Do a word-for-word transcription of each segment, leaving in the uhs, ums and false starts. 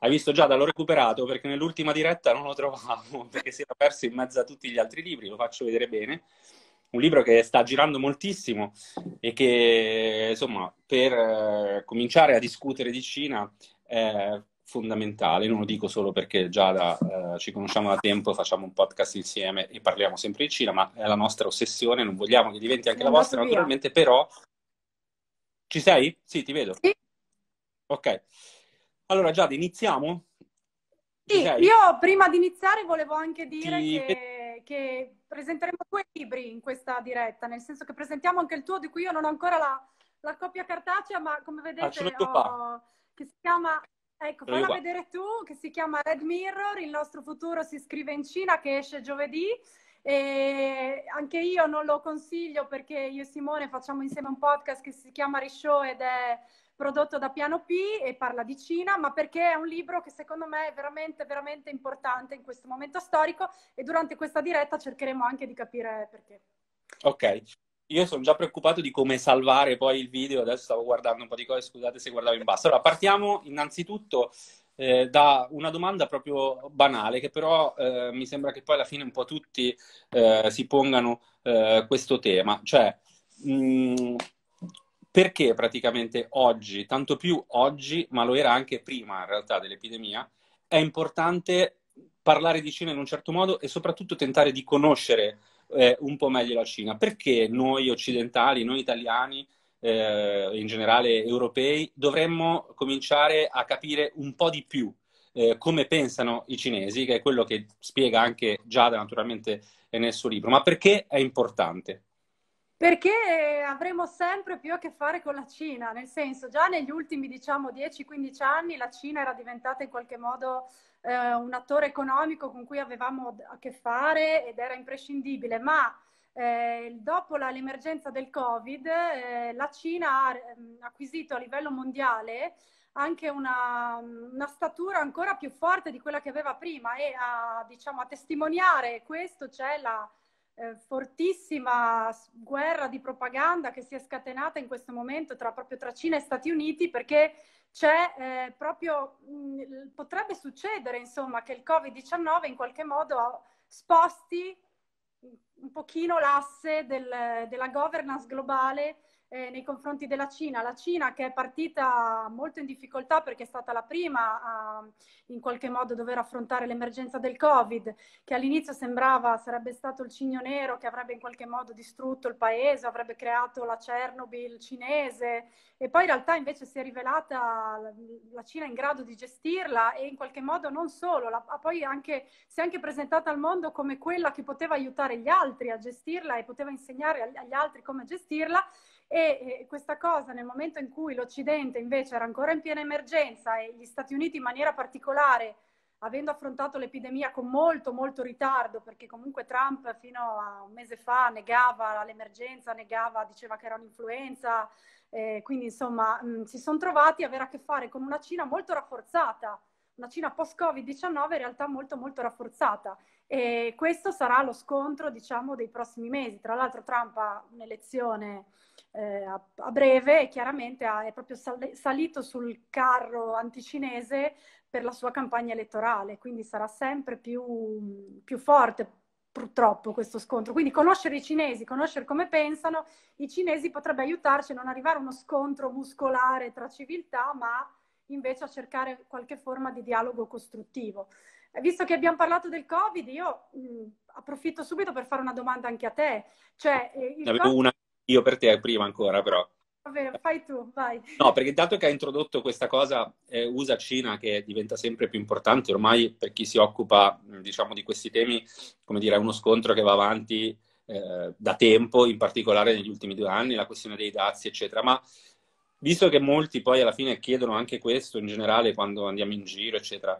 Hai visto, Giada, l'ho recuperato perché nell'ultima diretta non lo trovavo, perché si era perso in mezzo a tutti gli altri libri, lo faccio vedere bene. Un libro che sta girando moltissimo e che, insomma, per eh, cominciare a discutere di Cina è fondamentale. Non lo dico solo perché Giada eh, ci conosciamo da tempo, facciamo un podcast insieme e parliamo sempre di Cina, ma è la nostra ossessione, non vogliamo che diventi anche non la vostra, via. Naturalmente, però... Ci sei? Sì, ti vedo. Sì. Ok. Allora Giada, iniziamo? Sì, io prima di iniziare volevo anche dire Ti... che, che presenteremo due libri in questa diretta, nel senso che presentiamo anche il tuo, di cui io non ho ancora la, la copia cartacea, ma come vedete ho, che si chiama, ecco, falla vedere tu, che si chiama Red Mirror, Il nostro futuro si scrive in Cina, che esce giovedì. E anche io non lo consiglio perché io e Simone facciamo insieme un podcast che si chiama Rishow ed è prodotto da Piano P e parla di Cina, ma perché è un libro che secondo me è veramente, veramente importante in questo momento storico e durante questa diretta cercheremo anche di capire perché. Ok, io sono già preoccupato di come salvare poi il video, adesso stavo guardando un po' di cose, scusate se guardavo in basso. Allora, partiamo innanzitutto eh, da una domanda proprio banale, che però eh, mi sembra che poi alla fine un po' tutti eh, si pongano eh, questo tema, cioè... Mh, perché praticamente oggi, tanto più oggi, ma lo era anche prima in realtà dell'epidemia, è importante parlare di Cina in un certo modo e soprattutto tentare di conoscere eh, un po' meglio la Cina? Perché noi occidentali, noi italiani, eh, in generale europei, dovremmo cominciare a capire un po' di più eh, come pensano i cinesi, che è quello che spiega anche Giada naturalmente nel suo libro. Ma perché è importante? Perché avremo sempre più a che fare con la Cina, nel senso già negli ultimi diciamo dieci quindici anni la Cina era diventata in qualche modo eh, un attore economico con cui avevamo a che fare ed era imprescindibile, ma eh, dopo l'emergenza del Covid eh, la Cina ha acquisito a livello mondiale anche una, una statura ancora più forte di quella che aveva prima e a, diciamo, a testimoniare questo c'è la fortissima guerra di propaganda che si è scatenata in questo momento tra, proprio tra Cina e Stati Uniti, perché c'è eh, proprio mh, potrebbe succedere insomma che il Covid diciannove in qualche modo sposti un pochino l'asse del, della governance globale eh, nei confronti della Cina. La Cina che è partita molto in difficoltà perché è stata la prima a in qualche modo dover affrontare l'emergenza del Covid, che all'inizio sembrava sarebbe stato il cigno nero che avrebbe in qualche modo distrutto il paese, avrebbe creato la Chernobyl cinese e poi in realtà invece si è rivelata la Cina in grado di gestirla e in qualche modo non solo, la, poi anche, si è anche presentata al mondo come quella che poteva aiutare gli altri a gestirla e poteva insegnare agli altri come gestirla e, e questa cosa nel momento in cui l'Occidente invece era ancora in piena emergenza e gli Stati Uniti in maniera particolare avendo affrontato l'epidemia con molto molto ritardo, perché comunque Trump fino a un mese fa negava l'emergenza, negava, diceva che era un'influenza, eh, quindi insomma mh, si sono trovati a avere a che fare con una Cina molto rafforzata, una Cina post-Covid diciannove in realtà molto molto rafforzata e questo sarà lo scontro diciamo dei prossimi mesi. Tra l'altro Trump ha un'elezione eh, a, a breve e chiaramente ha, è proprio sal- salito sul carro anticinese per la sua campagna elettorale, quindi sarà sempre più, più forte purtroppo questo scontro. Quindi conoscere i cinesi, conoscere come pensano i cinesi potrebbe aiutarci a non arrivare a uno scontro muscolare tra civiltà, ma invece a cercare qualche forma di dialogo costruttivo. Visto che abbiamo parlato del Covid, io mh, approfitto subito per fare una domanda anche a te. Cioè, eh, ne avevo COVID... una io per te prima ancora però. Vabbè, fai tu, vai. No, perché dato che ha introdotto questa cosa eh, U S A-Cina che diventa sempre più importante, ormai per chi si occupa diciamo di questi temi, come dire, è uno scontro che va avanti eh, da tempo, in particolare negli ultimi due anni, la questione dei dazi, eccetera. Ma visto che molti poi alla fine chiedono anche questo in generale quando andiamo in giro, eccetera,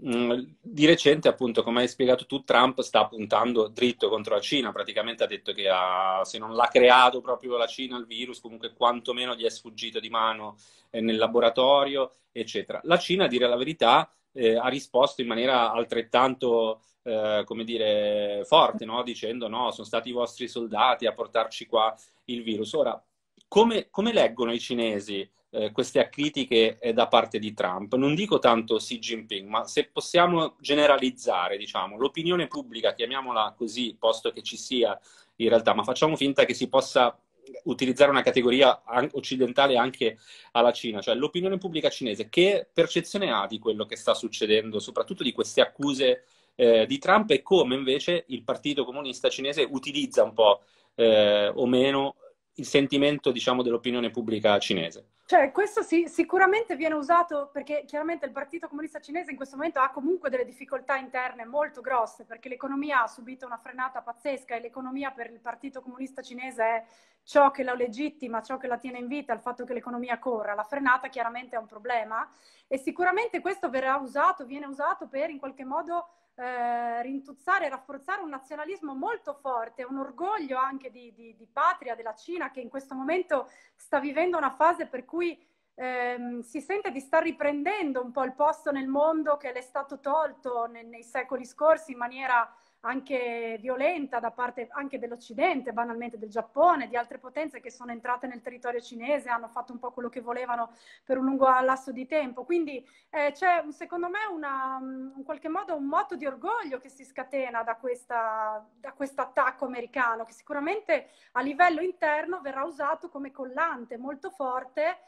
mh, di recente appunto, come hai spiegato tu, Trump sta puntando dritto contro la Cina, praticamente ha detto che ha, se non l'ha creato proprio la Cina il virus, comunque quantomeno gli è sfuggito di mano eh, nel laboratorio, eccetera. La Cina, a dire la verità, eh, ha risposto in maniera altrettanto eh, come dire, forte, no? Dicendo no, sono stati i vostri soldati a portarci qua il virus. Ora, Come, come leggono i cinesi eh, queste critiche da parte di Trump. Non dico tanto Xi Jinping, ma se possiamo generalizzare, diciamo, l'opinione pubblica, chiamiamola così, posto che ci sia in realtà, ma facciamo finta che si possa utilizzare una categoria occidentale anche alla Cina, cioè l'opinione pubblica cinese, che percezione ha di quello che sta succedendo, soprattutto di queste accuse eh, di Trump, e come invece il Partito Comunista Cinese utilizza un po' eh, o meno il sentimento, diciamo, dell'opinione pubblica cinese? Cioè, questo sì, sicuramente viene usato, perché chiaramente il Partito Comunista Cinese in questo momento ha comunque delle difficoltà interne molto grosse, perché l'economia ha subito una frenata pazzesca, e l'economia per il Partito Comunista Cinese è ciò che la legittima, ciò che la tiene in vita, il fatto che l'economia corra. La frenata chiaramente è un problema, e sicuramente questo verrà usato, viene usato per in qualche modo Eh, rintuzzare e rafforzare un nazionalismo molto forte, un orgoglio anche di, di, di patria della Cina, che in questo momento sta vivendo una fase per cui ehm, si sente di star riprendendo un po' il posto nel mondo che le è stato tolto nei, nei secoli scorsi in maniera anche violenta da parte anche dell'Occidente, banalmente del Giappone, di altre potenze che sono entrate nel territorio cinese, hanno fatto un po' quello che volevano per un lungo lasso di tempo. Quindi eh, c'è secondo me una, in qualche modo un moto di orgoglio che si scatena da questa, da questo attacco americano, che sicuramente a livello interno verrà usato come collante molto forte,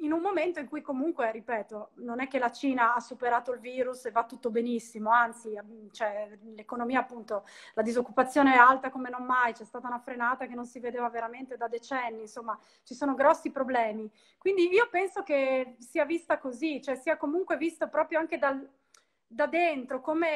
in un momento in cui comunque, ripeto, non è che la Cina ha superato il virus e va tutto benissimo, anzi, cioè, l'economia appunto, la disoccupazione è alta come non mai, c'è stata una frenata che non si vedeva veramente da decenni, insomma, ci sono grossi problemi. Quindi io penso che sia vista così, cioè sia comunque visto proprio anche dal, da dentro, come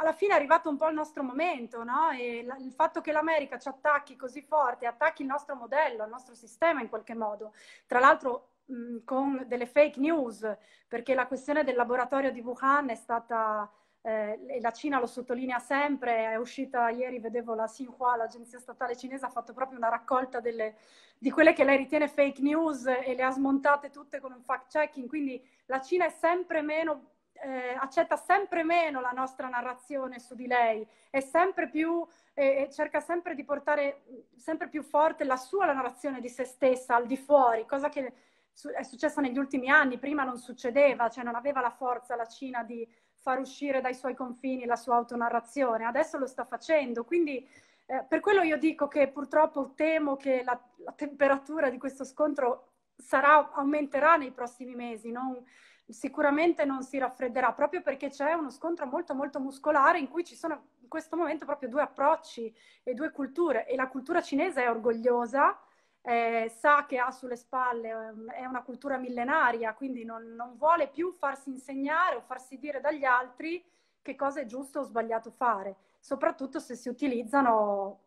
alla fine è arrivato un po' il nostro momento, no? E la, il fatto che l'America ci attacchi così forte, attacchi il nostro modello, il nostro sistema in qualche modo, tra l'altro mh, con delle fake news, perché la questione del laboratorio di Wuhan è stata, eh, e la Cina lo sottolinea sempre, è uscita ieri, vedevo la Xinhua, l'agenzia statale cinese, ha fatto proprio una raccolta delle, di quelle che lei ritiene fake news, e le ha smontate tutte con un fact checking. Quindi la Cina è sempre meno Eh, accetta sempre meno la nostra narrazione su di lei, è sempre più, eh, cerca sempre di portare sempre più forte la sua la narrazione di se stessa al di fuori, cosa che su- è successa negli ultimi anni, prima non succedeva, cioè non aveva la forza la Cina di far uscire dai suoi confini la sua autonarrazione, adesso lo sta facendo. Quindi eh, per quello io dico che purtroppo temo che la, la temperatura di questo scontro sarà, aumenterà nei prossimi mesi, non sicuramente non si raffredderà, proprio perché c'è uno scontro molto molto muscolare in cui ci sono in questo momento proprio due approcci e due culture, e la cultura cinese è orgogliosa, eh, sa che ha sulle spalle, è una cultura millenaria, quindi non, non vuole più farsi insegnare o farsi dire dagli altri che cosa è giusto o sbagliato fare, soprattutto se si utilizzano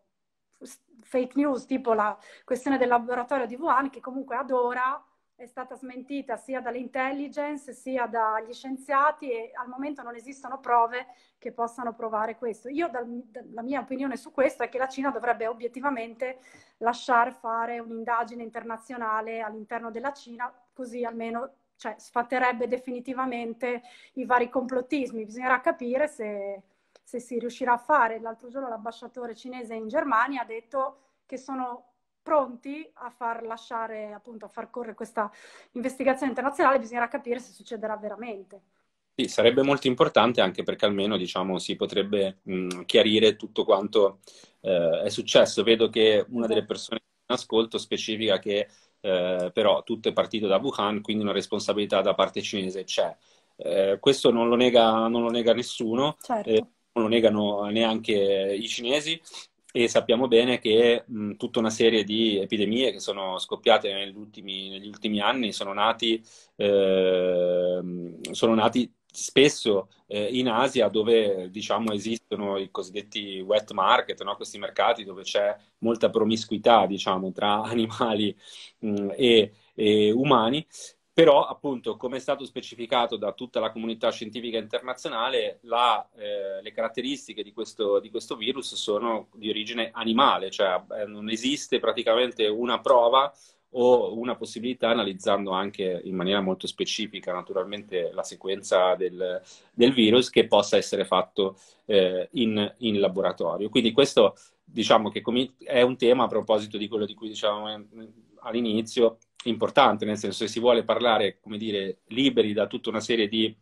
fake news, tipo la questione del laboratorio di Wuhan, che comunque ad ora è stata smentita sia dall'intelligence sia dagli scienziati, e al momento non esistono prove che possano provare questo. Io, da, da, la mia opinione su questo è che la Cina dovrebbe obiettivamente lasciare fare un'indagine internazionale all'interno della Cina, così almeno, cioè, sfatterebbe definitivamente i vari complottismi. Bisognerà capire se, se si riuscirà a fare. L'altro giorno l'ambasciatore cinese in Germania ha detto che sono pronti a far lasciare, appunto, a far correre questa investigazione internazionale, bisognerà capire se succederà veramente. Sì, sarebbe molto importante, anche perché almeno, diciamo, si potrebbe mh, chiarire tutto quanto eh, è successo. Vedo che una delle persone in ascolto specifica che eh, però tutto è partito da Wuhan, quindi una responsabilità da parte cinese c'è. Eh, questo non lo nega, non lo nega nessuno, certo. eh, non lo negano neanche i cinesi. E sappiamo bene che mh, tutta una serie di epidemie che sono scoppiate negli ultimi, negli ultimi anni sono nati, eh, sono nati spesso eh, in Asia, dove, diciamo, esistono i cosiddetti wet market, no? Questi mercati dove c'è molta promiscuità, diciamo, tra animali mh, e, e umani. Però, appunto, come è stato specificato da tutta la comunità scientifica internazionale, la, eh, le caratteristiche di questo, di questo virus sono di origine animale, cioè eh, non esiste praticamente una prova o una possibilità, analizzando anche in maniera molto specifica, naturalmente, la sequenza del, del virus, che possa essere fatto eh, in, in laboratorio. Quindi questo, diciamo, che com- è un tema, a proposito di quello di cui dicevamo all'inizio, importante, nel senso che si vuole parlare, come dire, liberi da tutta una serie di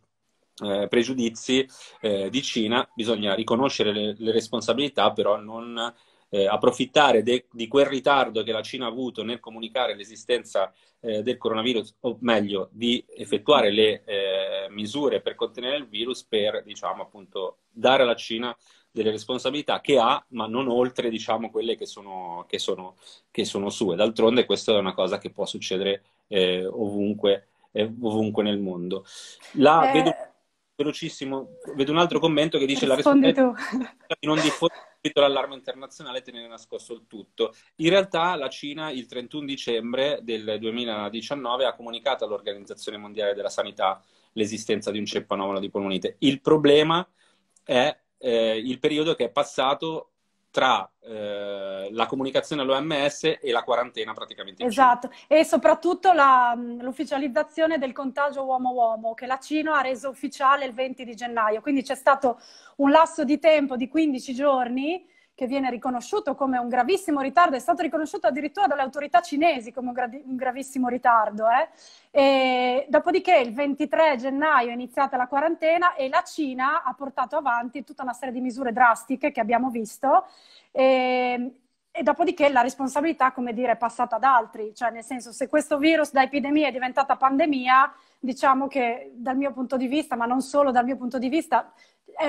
eh, pregiudizi eh, di Cina, bisogna riconoscere le, le responsabilità, però non eh, approfittare de, di quel ritardo che la Cina ha avuto nel comunicare l'esistenza eh, del coronavirus, o meglio, di effettuare le eh, misure per contenere il virus, per, diciamo, appunto, dare alla Cina delle responsabilità che ha, ma non oltre, diciamo, quelle che sono, che sono, che sono sue. D'altronde questa è una cosa che può succedere eh, ovunque, eh, ovunque nel mondo. La, eh, vedo, velocissimo, vedo un altro commento che dice la responsabilità di non diffondere l'allarme internazionale e tenere nascosto il tutto. In realtà la Cina il trentuno dicembre del duemiladiciannove ha comunicato all'Organizzazione Mondiale della Sanità l'esistenza di un ceppo anomalo di polmonite. Il problema è Eh, il periodo che è passato tra eh, la comunicazione all'O M S e la quarantena praticamente. Esatto, e soprattutto l'ufficializzazione del contagio uomo-uomo, che la Cina ha reso ufficiale il venti di gennaio, quindi c'è stato un lasso di tempo di quindici giorni che viene riconosciuto come un gravissimo ritardo, è stato riconosciuto addirittura dalle autorità cinesi come un, gra un gravissimo ritardo. Eh? E dopodiché il ventitré gennaio è iniziata la quarantena e la Cina ha portato avanti tutta una serie di misure drastiche che abbiamo visto, e, e dopodiché la responsabilità, come dire, è passata ad altri, cioè nel senso, se questo virus da epidemia è diventata pandemia, diciamo che dal mio punto di vista, ma non solo dal mio punto di vista,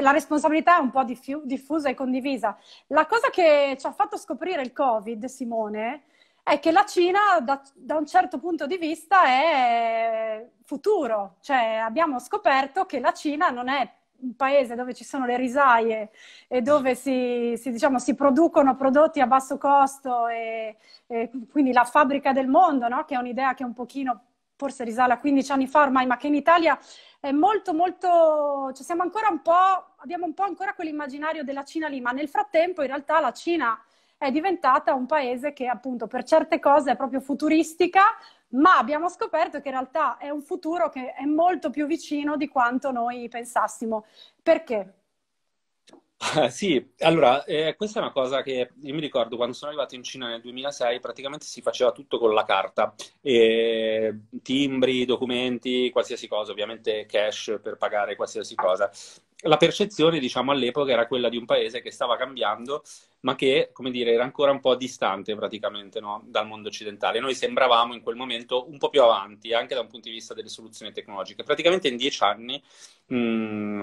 la responsabilità è un po' diffusa e condivisa. La cosa che ci ha fatto scoprire il Covid, Simone, è che la Cina da, da un certo punto di vista è futuro, cioè abbiamo scoperto che la Cina non è un paese dove ci sono le risaie e dove si, si, diciamo, si producono prodotti a basso costo e, e quindi la fabbrica del mondo, no? Che è un'idea che è un pochino forse risale a quindici anni fa ormai, ma che in Italia è molto, molto, cioè siamo ancora un po', abbiamo un po' ancora quell'immaginario della Cina lì, ma nel frattempo in realtà la Cina è diventata un paese che appunto per certe cose è proprio futuristica, ma abbiamo scoperto che in realtà è un futuro che è molto più vicino di quanto noi pensassimo. Perché? Ah, sì, allora, eh, questa è una cosa che io mi ricordo quando sono arrivato in Cina nel duemilasei, praticamente si faceva tutto con la carta, e timbri, documenti, qualsiasi cosa, ovviamente cash per pagare qualsiasi cosa. La percezione, diciamo, all'epoca era quella di un paese che stava cambiando, ma che, come dire, era ancora un po' distante praticamente, no? Dal mondo occidentale. Noi sembravamo in quel momento un po' più avanti, anche da un punto di vista delle soluzioni tecnologiche. Praticamente in dieci anni mh,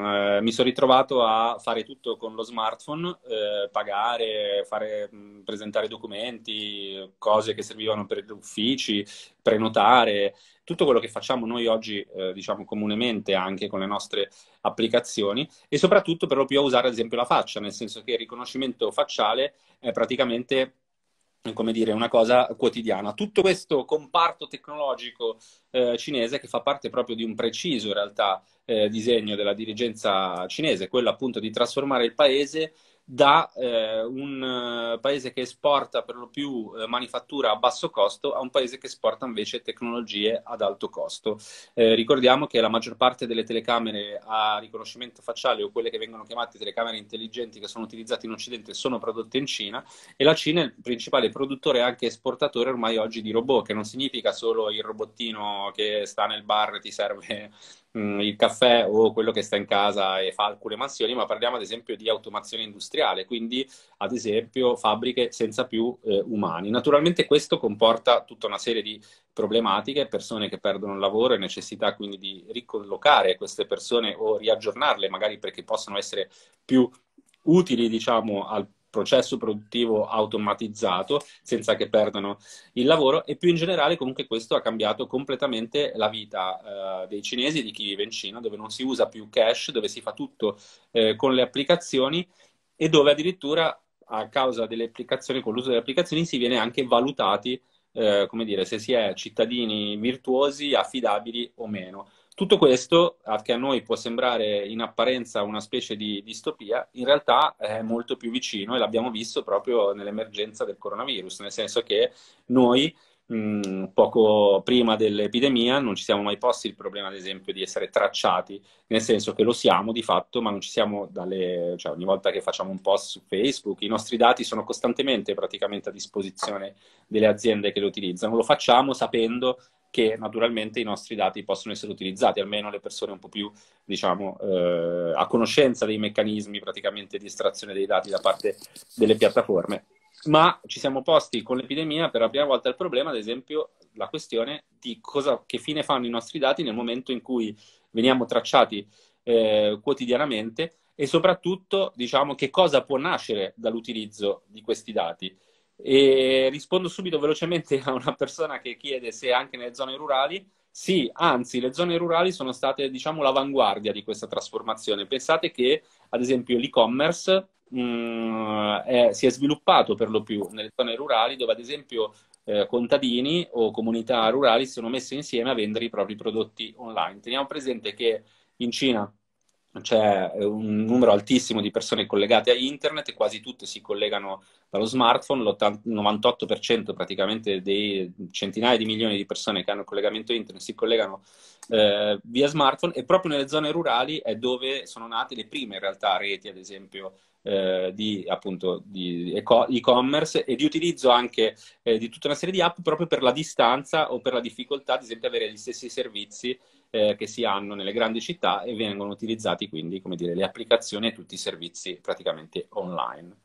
eh, mi sono ritrovato a fare tutto con lo smartphone, eh, pagare, fare, mh, presentare documenti, cose che servivano per gli uffici, prenotare, tutto quello che facciamo noi oggi, eh, diciamo, comunemente anche con le nostre applicazioni, e soprattutto per lo più a usare ad esempio la faccia, nel senso che il riconoscimento facciale è praticamente, come dire, una cosa quotidiana. Tutto questo comparto tecnologico eh, cinese, che fa parte proprio di un preciso in realtà eh, disegno della dirigenza cinese, quello appunto di trasformare il paese da eh, un paese che esporta per lo più eh, manifattura a basso costo a un paese che esporta invece tecnologie ad alto costo. Eh, ricordiamo che la maggior parte delle telecamere a riconoscimento facciale, o quelle che vengono chiamate telecamere intelligenti, che sono utilizzate in Occidente, sono prodotte in Cina, e la Cina è il principale produttore e anche esportatore ormai oggi di robot, che non significa solo il robottino che sta nel bar e ti serve il caffè, o quello che sta in casa e fa alcune mansioni, ma parliamo ad esempio di automazione industriale, quindi ad esempio fabbriche senza più eh, umani. Naturalmente questo comporta tutta una serie di problematiche, persone che perdono il lavoro e necessità quindi di ricollocare queste persone o riaggiornarle, magari perché possono essere più utili, diciamo, al processo produttivo automatizzato senza che perdano il lavoro. E più in generale comunque questo ha cambiato completamente la vita eh, dei cinesi, di chi vive in Cina, dove non si usa più cash, dove si fa tutto eh, con le applicazioni, e dove addirittura a causa delle applicazioni, con l'uso delle applicazioni, si viene anche valutati eh, come dire, se si è cittadini virtuosi, affidabili o meno. Tutto questo, che a noi può sembrare in apparenza una specie di distopia, in realtà è molto più vicino, e l'abbiamo visto proprio nell'emergenza del coronavirus, nel senso che noi mh, poco prima dell'epidemia non ci siamo mai posti il problema, ad esempio, di essere tracciati, nel senso che lo siamo di fatto, ma non ci siamo dalle, cioè, ogni volta che facciamo un post su Facebook i nostri dati sono costantemente praticamente a disposizione delle aziende che lo utilizzano. Lo facciamo sapendo che naturalmente i nostri dati possono essere utilizzati, almeno le persone un po' più, diciamo, eh, a conoscenza dei meccanismi praticamente di estrazione dei dati da parte delle piattaforme. Ma ci siamo posti con l'epidemia per la prima volta il problema, ad esempio, la questione di cosa, che fine fanno i nostri dati nel momento in cui veniamo tracciati eh, quotidianamente, e soprattutto, diciamo, che cosa può nascere dall'utilizzo di questi dati. E rispondo subito velocemente a una persona che chiede se anche nelle zone rurali. Sì, anzi, le zone rurali sono state, diciamo, l'avanguardia di questa trasformazione. Pensate che, ad esempio, l'e-commerce mh, è, si è sviluppato per lo più nelle zone rurali, dove, ad esempio, eh, contadini o comunità rurali si sono messi insieme a vendere i propri prodotti online. Teniamo presente che in Cina c'è un numero altissimo di persone collegate a internet, quasi tutte si collegano dallo smartphone, l'ottanta, novantotto per cento praticamente dei centinaia di milioni di persone che hanno il collegamento internet si collegano eh, via smartphone, e proprio nelle zone rurali è dove sono nate le prime, in realtà, reti, ad esempio, eh, di, appunto, di e-commerce e di utilizzo anche eh, di tutta una serie di app, proprio per la distanza o per la difficoltà, ad esempio, di avere gli stessi servizi che si hanno nelle grandi città, e vengono utilizzati quindi, come dire, le applicazioni e tutti i servizi praticamente online.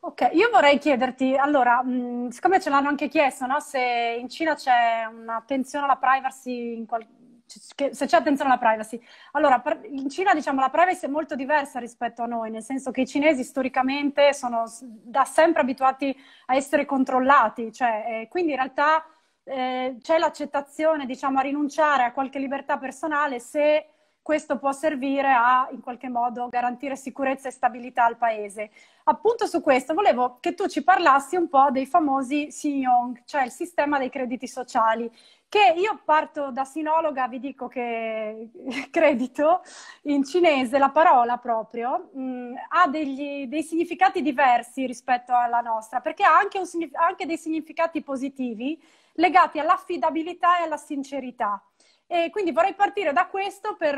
Ok, io vorrei chiederti, allora, mh, siccome ce l'hanno anche chiesto, no? Se in Cina c'è un'attenzione alla privacy, in qual... se c'è attenzione alla privacy, allora per... in Cina, diciamo, la privacy è molto diversa rispetto a noi, nel senso che i cinesi storicamente sono da sempre abituati a essere controllati, cioè, eh, quindi in realtà Eh, c'è l'accettazione, diciamo, a rinunciare a qualche libertà personale se questo può servire a, in qualche modo, garantire sicurezza e stabilità al paese. Appunto su questo volevo che tu ci parlassi un po' dei famosi Xinhua, cioè il sistema dei crediti sociali, che io parto da sinologa, vi dico che credito in cinese, la parola proprio, mh, ha degli, dei significati diversi rispetto alla nostra, perché ha anche, un, anche dei significati positivi legati all'affidabilità e alla sincerità. E quindi vorrei partire da questo per,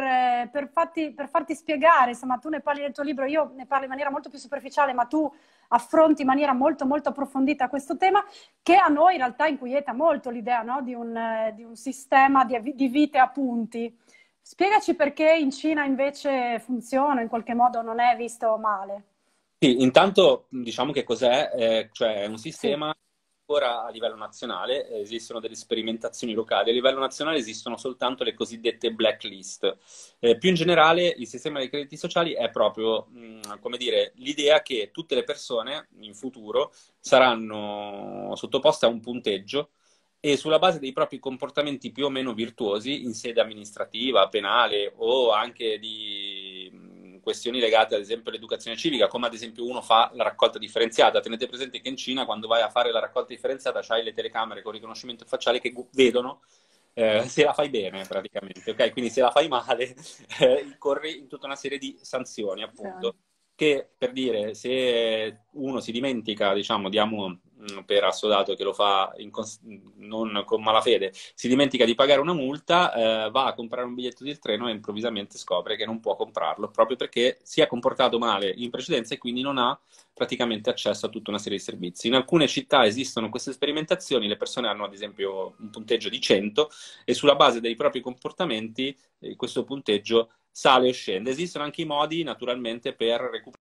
per, farti, per farti spiegare, insomma, tu ne parli nel tuo libro, io ne parlo in maniera molto più superficiale, ma tu affronti in maniera molto molto approfondita questo tema, che a noi in realtà inquieta molto l'idea, no? di, un, di un sistema di, di vite a punti. Spiegaci perché in Cina invece funziona, in qualche modo non è visto male. Sì, intanto diciamo che cos'è, eh, cioè è un sistema... Sì. Ora a livello nazionale esistono delle sperimentazioni locali, a livello nazionale esistono soltanto le cosiddette blacklist. Eh, più in generale il sistema dei crediti sociali è proprio, mh, come dire, l'idea che tutte le persone in futuro saranno sottoposte a un punteggio e sulla base dei propri comportamenti più o meno virtuosi in sede amministrativa, penale o anche di... Mh, questioni legate, ad esempio, all'educazione civica, come ad esempio uno fa la raccolta differenziata. Tenete presente che in Cina, quando vai a fare la raccolta differenziata, c'hai le telecamere con riconoscimento facciale che vedono eh, se la fai bene, praticamente. Okay? Quindi se la fai male, eh, incorri in tutta una serie di sanzioni, appunto. Sì. Che, per dire, se uno si dimentica, diciamo, diamo per assodato che lo fa in non con malafede, si dimentica di pagare una multa, eh, va a comprare un biglietto del treno e improvvisamente scopre che non può comprarlo, proprio perché si è comportato male in precedenza e quindi non ha praticamente accesso a tutta una serie di servizi. In alcune città esistono queste sperimentazioni, le persone hanno, ad esempio, un punteggio di cento e sulla base dei propri comportamenti eh, questo punteggio sale o scende. Esistono anche i modi, naturalmente, per recuperare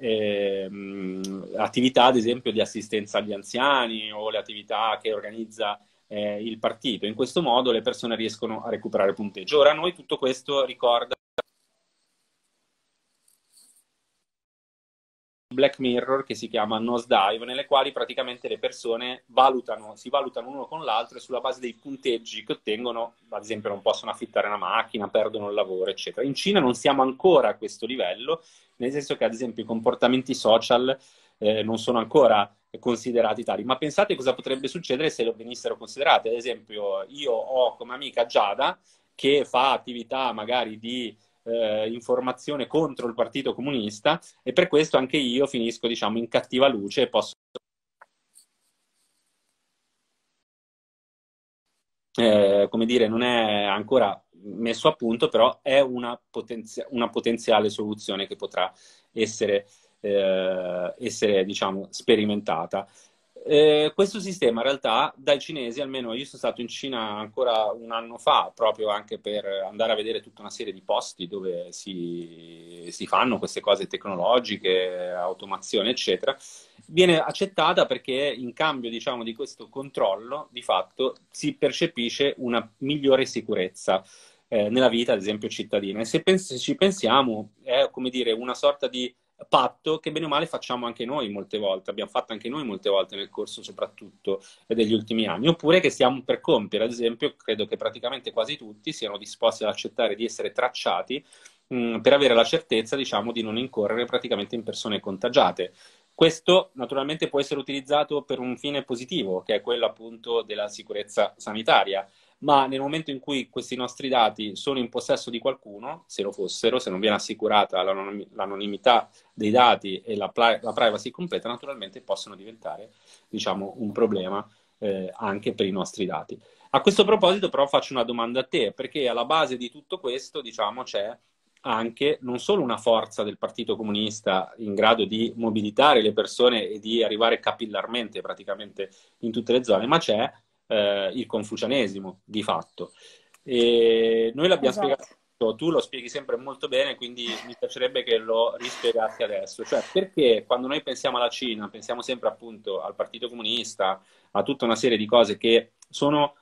Ehm, attività, ad esempio, di assistenza agli anziani o le attività che organizza eh, il partito. In questo modo le persone riescono a recuperare punteggio. Ora, noi tutto questo ricorda Black Mirror, che si chiama Nosedive, nelle quali praticamente le persone valutano, si valutano uno con l'altro e sulla base dei punteggi che ottengono, ad esempio, non possono affittare una macchina, perdono il lavoro, eccetera. In Cina non siamo ancora a questo livello, nel senso che, ad esempio, i comportamenti social eh, non sono ancora considerati tali. Ma pensate cosa potrebbe succedere se lo venissero considerati. Ad esempio, io ho come amica Giada, che fa attività magari di eh, informazione contro il Partito Comunista, e per questo anche io finisco, diciamo, in cattiva luce e posso eh, come dire, non è ancora messo a punto, però è una, potenzi- una potenziale soluzione che potrà essere, eh, essere diciamo, sperimentata. Eh, questo sistema in realtà dai cinesi, almeno io sono stato in Cina ancora un anno fa proprio anche per andare a vedere tutta una serie di posti dove si, si fanno queste cose tecnologiche, automazione eccetera, viene accettata perché in cambio, diciamo, di questo controllo di fatto si percepisce una migliore sicurezza eh, nella vita, ad esempio, cittadina, e se, pens- se ci pensiamo è, come dire, una sorta di patto che bene o male facciamo anche noi molte volte, abbiamo fatto anche noi molte volte nel corso soprattutto degli ultimi anni, oppure che stiamo per compiere. Ad esempio, credo che praticamente quasi tutti siano disposti ad accettare di essere tracciati mh, per avere la certezza, diciamo, di non incorrere praticamente in persone contagiate. Questo naturalmente può essere utilizzato per un fine positivo, che è quello appunto della sicurezza sanitaria, ma nel momento in cui questi nostri dati sono in possesso di qualcuno, se lo fossero, se non viene assicurata l'anonim- l'anonimità dei dati e la, pla- la privacy completa, naturalmente possono diventare, diciamo, un problema eh, anche per i nostri dati. A questo proposito però faccio una domanda a te, perché alla base di tutto questo, diciamo, c'è anche non solo una forza del Partito Comunista in grado di mobilitare le persone e di arrivare capillarmente praticamente in tutte le zone, ma c'è Eh, il confucianesimo di fatto, e noi l'abbiamo esatto. spiegato, tu lo spieghi sempre molto bene, quindi mi piacerebbe che lo rispiegassi adesso, cioè perché quando noi pensiamo alla Cina pensiamo sempre appunto al Partito Comunista, a tutta una serie di cose che sono,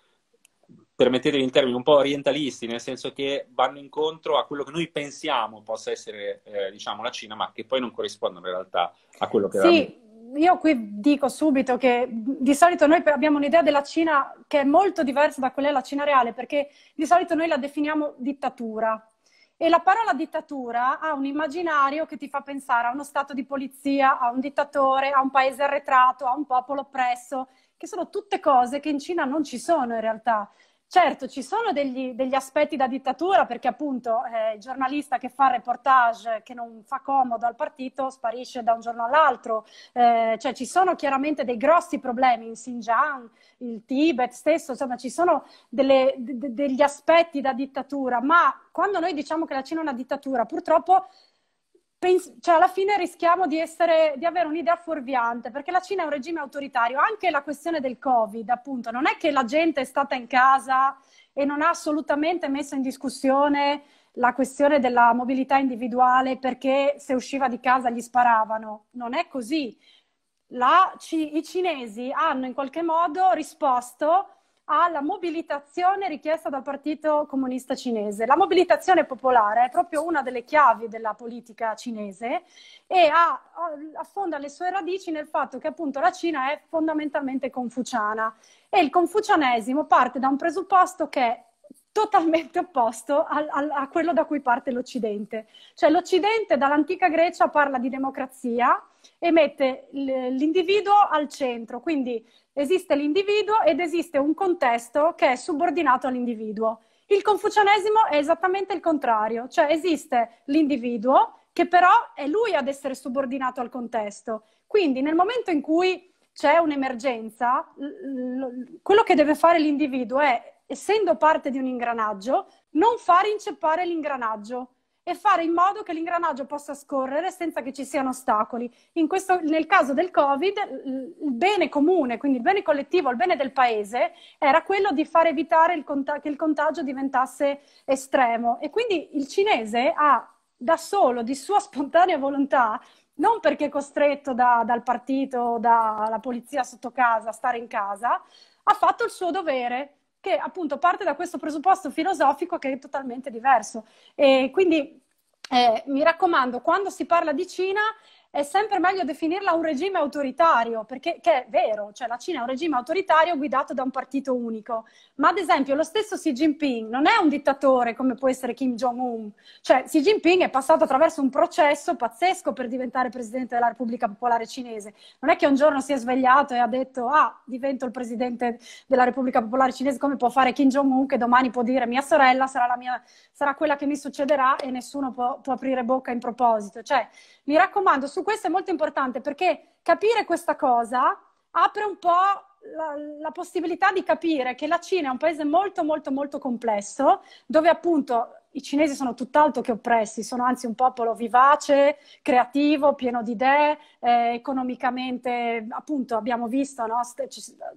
permettetevi in termini un po' orientalisti, nel senso che vanno incontro a quello che noi pensiamo possa essere eh, diciamo la Cina, ma che poi non corrispondono in realtà a quello che sì. Io qui dico subito che di solito noi abbiamo un'idea della Cina che è molto diversa da quella della Cina reale, perché di solito noi la definiamo dittatura, e la parola dittatura ha un immaginario che ti fa pensare a uno stato di polizia, a un dittatore, a un paese arretrato, a un popolo oppresso, che sono tutte cose che in Cina non ci sono in realtà. Certo, ci sono degli, degli aspetti da dittatura, perché appunto eh, il giornalista che fa reportage che non fa comodo al partito sparisce da un giorno all'altro, eh, cioè ci sono chiaramente dei grossi problemi in Xinjiang, il Tibet stesso, insomma ci sono delle, de, degli aspetti da dittatura, ma quando noi diciamo che la Cina è una dittatura, purtroppo pens- cioè alla fine rischiamo di, essere, di avere un'idea fuorviante, perché la Cina è un regime autoritario. Anche la questione del Covid, appunto, non è che la gente è stata in casa e non ha assolutamente messo in discussione la questione della mobilità individuale, perché se usciva di casa gli sparavano, non è così. La, ci, i cinesi hanno in qualche modo risposto alla mobilitazione richiesta dal Partito Comunista Cinese. La mobilitazione popolare è proprio una delle chiavi della politica cinese e ha, affonda le sue radici nel fatto che appunto la Cina è fondamentalmente confuciana, e il confucianesimo parte da un presupposto che è totalmente opposto a, a, a quello da cui parte l'Occidente. Cioè l'Occidente dall'antica Grecia parla di democrazia e mette l'individuo al centro, quindi esiste l'individuo ed esiste un contesto che è subordinato all'individuo. Il confucianesimo è esattamente il contrario, cioè esiste l'individuo che però è lui ad essere subordinato al contesto. Quindi nel momento in cui c'è un'emergenza, quello che deve fare l'individuo è, essendo parte di un ingranaggio, non far inceppare l'ingranaggio e fare in modo che l'ingranaggio possa scorrere senza che ci siano ostacoli. In questo, nel caso del Covid, il bene comune, quindi il bene collettivo, il bene del paese, era quello di far evitare il contag- che il contagio diventasse estremo. E quindi il cinese ha da solo, di sua spontanea volontà, non perché è costretto da, dal partito, dalla polizia sotto casa, a stare in casa, ha fatto il suo dovere, che appunto parte da questo presupposto filosofico che è totalmente diverso. E quindi eh, mi raccomando, quando si parla di Cina è sempre meglio definirla un regime autoritario, perché che è vero, cioè la Cina è un regime autoritario guidato da un partito unico, ma ad esempio lo stesso Xi Jinping non è un dittatore come può essere Kim Jong-un, cioè Xi Jinping è passato attraverso un processo pazzesco per diventare presidente della Repubblica Popolare Cinese, non è che un giorno si è svegliato e ha detto ah, divento il presidente della Repubblica Popolare Cinese come può fare Kim Jong-un che domani può dire mia sorella sarà, la mia, sarà quella che mi succederà e nessuno può, può aprire bocca in proposito, cioè mi raccomando, su questo è molto importante perché capire questa cosa apre un po' la, la possibilità di capire che la Cina è un paese molto molto molto complesso, dove appunto i cinesi sono tutt'altro che oppressi, sono anzi un popolo vivace, creativo, pieno di idee, eh, economicamente, appunto abbiamo visto, no?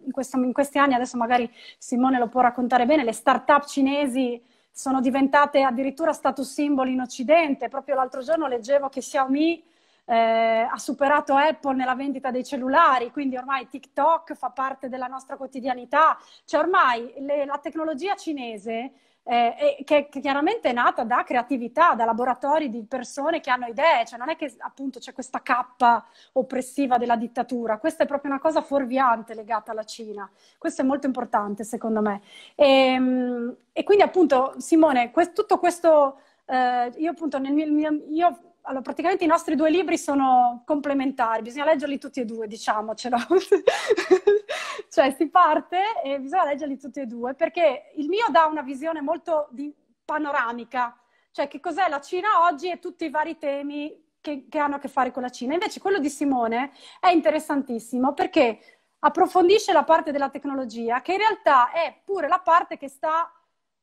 in, questo, in questi anni, adesso magari Simone lo può raccontare bene, le start-up cinesi sono diventate addirittura status symbol in Occidente, proprio l'altro giorno leggevo che Xiaomi eh, ha superato Apple nella vendita dei cellulari, quindi ormai TikTok fa parte della nostra quotidianità, cioè ormai le, la tecnologia cinese Eh, che, che chiaramente è nata da creatività, da laboratori di persone che hanno idee, cioè non è che appunto c'è questa cappa oppressiva della dittatura, questa è proprio una cosa fuorviante legata alla Cina, questo è molto importante secondo me. E, e quindi appunto Simone, quest, tutto questo, eh, io appunto nel mio... Io, Allora, praticamente i nostri due libri sono complementari, bisogna leggerli tutti e due, diciamocelo. Cioè si parte e bisogna leggerli tutti e due, perché il mio dà una visione molto di panoramica, cioè che cos'è la Cina oggi e tutti i vari temi che, che hanno a che fare con la Cina. Invece quello di Simone è interessantissimo perché approfondisce la parte della tecnologia, che in realtà è pure la parte che sta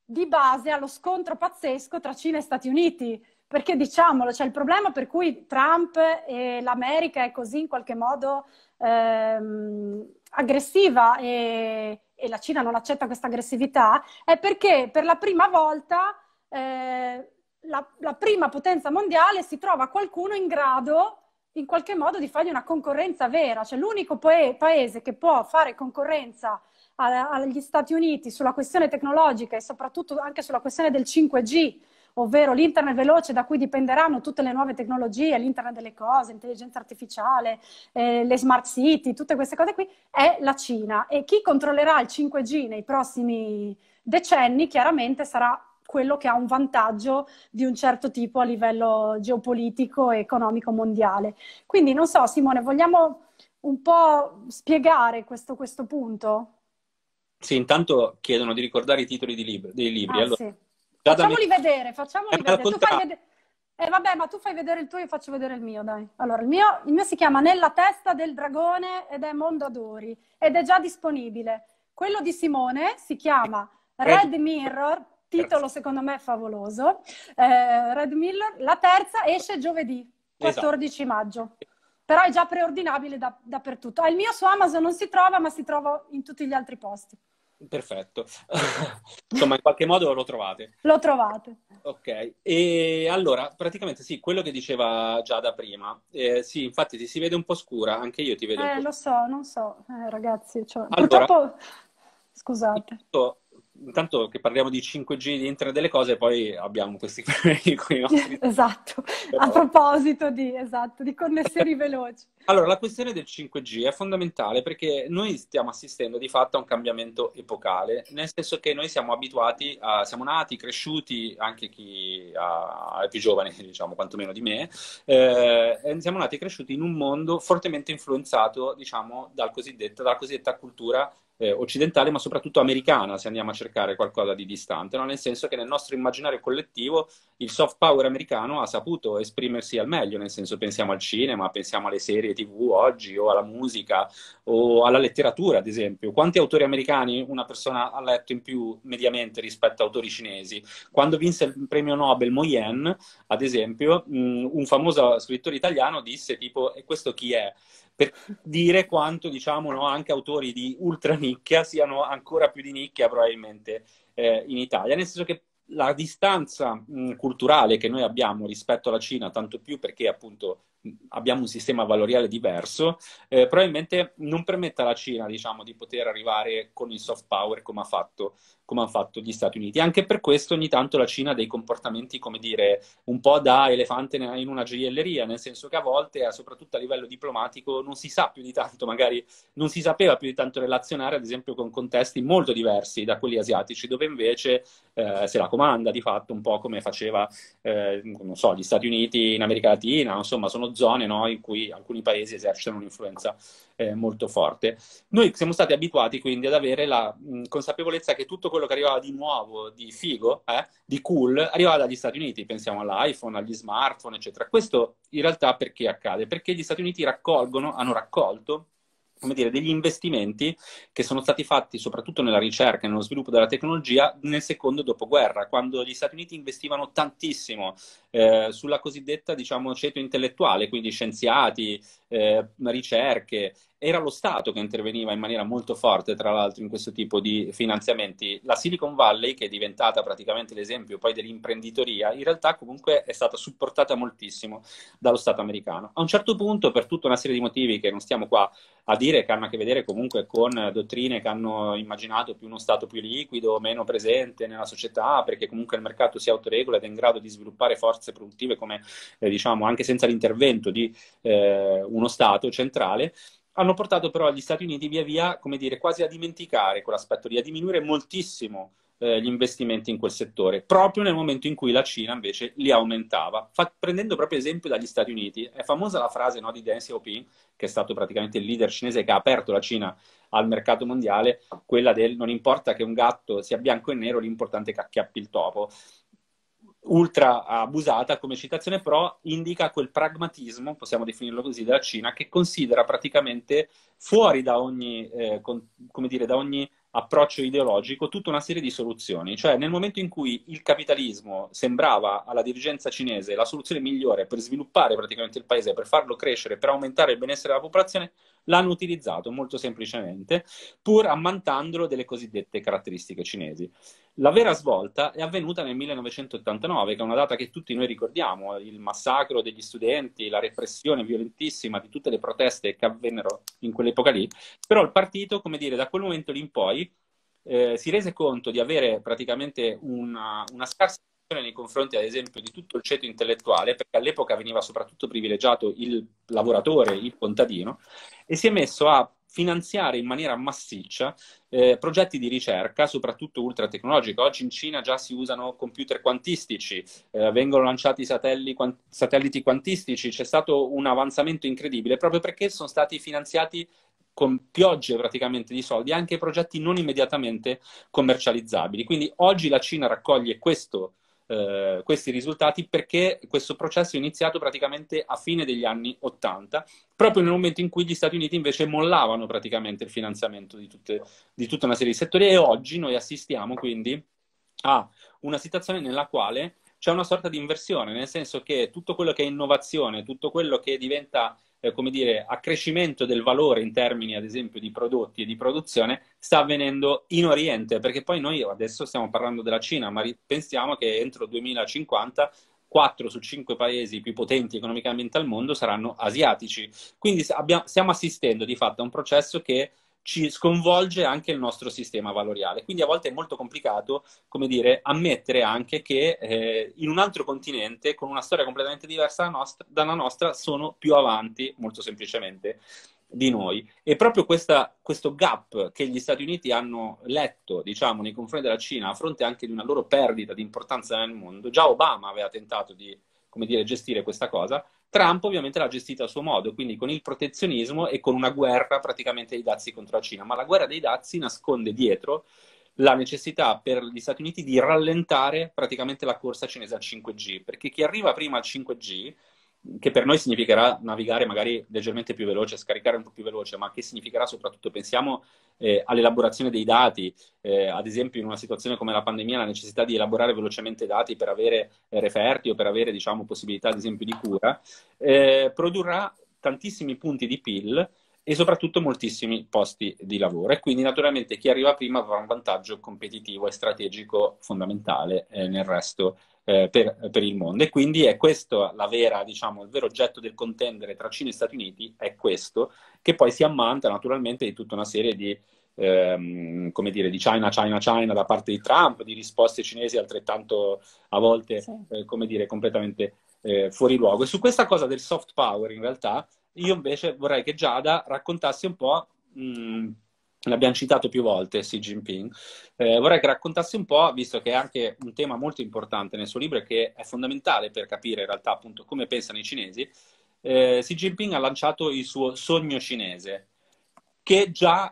di base allo scontro pazzesco tra Cina e Stati Uniti. Perché diciamolo, c'è cioè il problema per cui Trump e l'America è così in qualche modo ehm, aggressiva e, e la Cina non accetta questa aggressività, è perché per la prima volta eh, la, la prima potenza mondiale si trova qualcuno in grado in qualche modo di fargli una concorrenza vera. Cioè l'unico paese che può fare concorrenza agli Stati Uniti sulla questione tecnologica e soprattutto anche sulla questione del cinque G, ovvero l'internet veloce da cui dipenderanno tutte le nuove tecnologie, l'internet delle cose, l'intelligenza artificiale, eh, le smart city, tutte queste cose qui, è la Cina. E chi controllerà il cinque G nei prossimi decenni chiaramente sarà quello che ha un vantaggio di un certo tipo a livello geopolitico e economico mondiale. Quindi non so, Simone, vogliamo un po' spiegare questo, questo punto? Sì, intanto chiedono di ricordare i titoli di libri, dei libri. Ah, allora... sì. Facciamoli vedere, facciamoli vedere. Tu fai vedere... Eh, vabbè, ma tu fai vedere il tuo e io faccio vedere il mio, dai. Allora, il mio, il mio si chiama Nella testa del dragone ed è Mondadori ed è già disponibile. Quello di Simone si chiama Red Mirror, titolo secondo me favoloso. Eh, Red Mirror, la terza esce giovedì, quattordici maggio. Però è già preordinabile da, dappertutto. Ah, il mio su Amazon non si trova, ma si trova in tutti gli altri posti. Perfetto, insomma in qualche modo lo trovate. Lo trovate. Ok, e allora praticamente sì, quello che diceva Giada prima, eh, sì, infatti ti si vede un po' scura, anche io ti vedo Eh, un po lo so, non so, eh, ragazzi, cioè... allora, purtroppo, scusate. Intanto, intanto che parliamo di cinque G, di internet delle cose, poi abbiamo questi problemi con i nostri... Esatto, però... a proposito di, esatto, di connessioni veloci. Allora, la questione del cinque G è fondamentale perché noi stiamo assistendo di fatto a un cambiamento epocale, nel senso che noi siamo abituati, a, siamo nati, cresciuti, anche chi a, è più giovane, diciamo, quantomeno di me, eh, siamo nati e cresciuti in un mondo fortemente influenzato, diciamo, dal cosiddetto, dalla cosiddetta cultura eh, occidentale, ma soprattutto americana, se andiamo a cercare qualcosa di distante, no? Nel senso che nel nostro immaginario collettivo il soft power americano ha saputo esprimersi al meglio, nel senso pensiamo al cinema, pensiamo alle serie tivù oggi o alla musica o alla letteratura, ad esempio. Quanti autori americani una persona ha letto in più mediamente rispetto a autori cinesi? Quando vinse il premio Nobel Moyen, ad esempio, un famoso scrittore italiano disse tipo "E questo chi è?" per dire quanto, diciamo, no, anche autori di ultra nicchia siano ancora più di nicchia probabilmente eh, in Italia, nel senso che la distanza mh, culturale che noi abbiamo rispetto alla Cina, tanto più perché appunto abbiamo un sistema valoriale diverso, eh, probabilmente non permette alla Cina, diciamo, di poter arrivare con il soft power come ha fatto, come hanno fatto gli Stati Uniti. Anche per questo ogni tanto la Cina ha dei comportamenti, come dire, un po' da elefante in una gioielleria, nel senso che a volte, soprattutto a livello diplomatico, non si sa più di tanto, magari non si sapeva più di tanto relazionare, ad esempio, con contesti molto diversi da quelli asiatici, dove invece eh, se la comanda di fatto, un po' come faceva, eh, non so, gli Stati Uniti in America Latina, insomma, sono zone, no, in cui alcuni paesi esercitano un'influenza eh, molto forte. Noi siamo stati abituati quindi ad avere la mh, consapevolezza che tutto quello che arrivava di nuovo, di figo, eh, di cool, arrivava dagli Stati Uniti. Pensiamo all'iPhone, agli smartphone, eccetera. Questo in realtà perché accade? Perché gli Stati Uniti raccolgono, hanno raccolto, come dire, degli investimenti che sono stati fatti soprattutto nella ricerca e nello sviluppo della tecnologia nel secondo dopoguerra, quando gli Stati Uniti investivano tantissimo eh, sulla cosiddetta, diciamo, ceto intellettuale, quindi scienziati, eh, ricerche. Era lo Stato che interveniva in maniera molto forte, tra l'altro, in questo tipo di finanziamenti. La Silicon Valley, che è diventata praticamente l'esempio poi dell'imprenditoria, in realtà comunque è stata supportata moltissimo dallo Stato americano. A un certo punto, per tutta una serie di motivi che non stiamo qua a dire, che hanno a che vedere comunque con dottrine che hanno immaginato più uno Stato più liquido, meno presente nella società, perché comunque il mercato si autoregola ed è in grado di sviluppare forze produttive come, eh, diciamo, anche senza l'intervento di eh, uno Stato centrale, hanno portato però gli Stati Uniti via via, come dire, quasi a dimenticare quell'aspetto lì, a diminuire moltissimo eh, gli investimenti in quel settore, proprio nel momento in cui la Cina invece li aumentava. Fa, prendendo proprio esempio dagli Stati Uniti, è famosa la frase, no, di Deng Xiaoping, che è stato praticamente il leader cinese che ha aperto la Cina al mercato mondiale, quella del non importa che un gatto sia bianco e nero, l'importante è che acchiappi il topo. Ultra abusata come citazione, però indica quel pragmatismo, possiamo definirlo così, della Cina, che considera praticamente fuori da ogni, eh, con, come dire, da ogni approccio ideologico tutta una serie di soluzioni. Cioè, nel momento in cui il capitalismo sembrava alla dirigenza cinese la soluzione migliore per sviluppare praticamente il paese, per farlo crescere, per aumentare il benessere della popolazione, l'hanno utilizzato molto semplicemente, pur ammantandolo delle cosiddette caratteristiche cinesi. La vera svolta è avvenuta nel millenovecentottantanove, che è una data che tutti noi ricordiamo, il massacro degli studenti, la repressione violentissima di tutte le proteste che avvennero in quell'epoca lì. Però il partito, come dire, da quel momento lì in poi eh, si rese conto di avere praticamente una, una scarsa nei confronti, ad esempio, di tutto il ceto intellettuale, perché all'epoca veniva soprattutto privilegiato il lavoratore, il contadino, e si è messo a finanziare in maniera massiccia eh, progetti di ricerca, soprattutto ultratecnologica. Oggi in Cina già si usano computer quantistici, eh, vengono lanciati satelli, quant- satelliti quantistici, c'è stato un avanzamento incredibile, proprio perché sono stati finanziati con piogge praticamente di soldi, anche progetti non immediatamente commercializzabili. Quindi oggi la Cina raccoglie questo Uh, questi risultati perché questo processo è iniziato praticamente a fine degli anni ottanta, proprio nel momento in cui gli Stati Uniti invece mollavano praticamente il finanziamento di, tutte, di tutta una serie di settori. E oggi noi assistiamo quindi a una situazione nella quale c'è una sorta di inversione, nel senso che tutto quello che è innovazione, tutto quello che diventa eh, come dire, accrescimento del valore in termini, ad esempio, di prodotti e di produzione, sta avvenendo in Oriente, perché poi noi adesso stiamo parlando della Cina, ma pensiamo che entro il duemilacinquanta quattro su cinque paesi più potenti economicamente al mondo saranno asiatici. Quindi abbiamo, stiamo assistendo di fatto a un processo che ci sconvolge anche il nostro sistema valoriale. Quindi a volte è molto complicato, come dire, ammettere anche che eh, in un altro continente, con una storia completamente diversa dalla nostra, dalla nostra, sono più avanti, molto semplicemente, di noi. E proprio questa, questo gap che gli Stati Uniti hanno letto, diciamo, nei confronti della Cina, a fronte anche di una loro perdita di importanza nel mondo, già Obama aveva tentato di, come dire, gestire questa cosa. Trump ovviamente l'ha gestita a suo modo, quindi con il protezionismo e con una guerra praticamente dei dazi contro la Cina, ma la guerra dei dazi nasconde dietro la necessità per gli Stati Uniti di rallentare praticamente la corsa cinese al cinque G, perché chi arriva prima al cinque G, che per noi significherà navigare magari leggermente più veloce, scaricare un po' più veloce, ma che significherà soprattutto, pensiamo eh, all'elaborazione dei dati, eh, ad esempio in una situazione come la pandemia, la necessità di elaborare velocemente dati per avere eh, referti o per avere, diciamo, possibilità, ad esempio, di cura, eh, produrrà tantissimi punti di P I L e soprattutto moltissimi posti di lavoro. E quindi naturalmente chi arriva prima avrà un vantaggio competitivo e strategico fondamentale eh, nel resto eh, per, per il mondo. E quindi è questo la vera, diciamo, il vero oggetto del contendere tra Cina e Stati Uniti è questo, che poi si ammanta naturalmente di tutta una serie di Ehm, come dire, di China, China, China da parte di Trump, di risposte cinesi altrettanto a volte, sì. eh, come dire, completamente eh, fuori luogo. E su questa cosa del soft power, in realtà, io invece vorrei che Giada raccontasse un po', mh, l'abbiamo citato più volte, Xi Jinping, eh, vorrei che raccontasse un po', visto che è anche un tema molto importante nel suo libro e che è fondamentale per capire in realtà appunto come pensano i cinesi, eh, Xi Jinping ha lanciato il suo sogno cinese, che già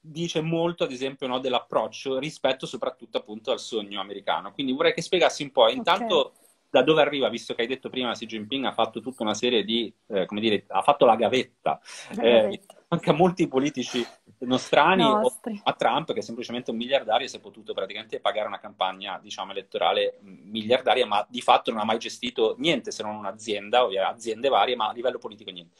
dice molto, ad esempio, no, dell'approccio rispetto soprattutto appunto al sogno americano. Quindi vorrei che spiegassi un po' intanto okay. da dove arriva, visto che hai detto prima Xi Jinping ha fatto tutta una serie di, eh, come dire, ha fatto la gavetta. La gavetta. Eh, anche a molti politici nostrani o a Trump, che è semplicemente un miliardario e si è potuto praticamente pagare una campagna, diciamo, elettorale miliardaria, ma di fatto non ha mai gestito niente se non un'azienda, ovviamente aziende varie, ma a livello politico niente.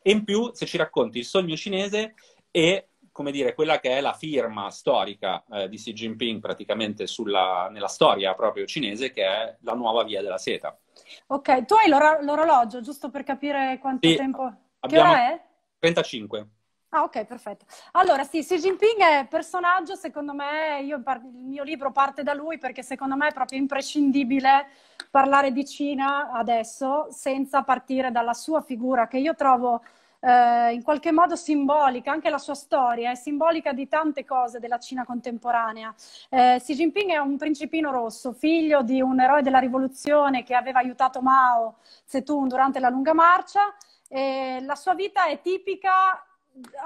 E in più, se ci racconti il sogno cinese e, come dire, quella che è la firma storica eh, di Xi Jinping praticamente sulla, nella storia proprio cinese, che è la nuova via della seta. Ok, tu hai l'orologio, giusto per capire quanto sì, tempo... Che ora è? trentacinque. Ah, ok, perfetto. Allora, sì, Xi Jinping è personaggio, secondo me, io, il mio libro parte da lui perché secondo me è proprio imprescindibile parlare di Cina adesso senza partire dalla sua figura, che io trovo... Uh, in qualche modo simbolica, anche la sua storia è simbolica di tante cose della Cina contemporanea. Uh, Xi Jinping è un principino rosso, figlio di un eroe della rivoluzione che aveva aiutato Mao Zedong durante la lunga marcia. E la sua vita è tipica,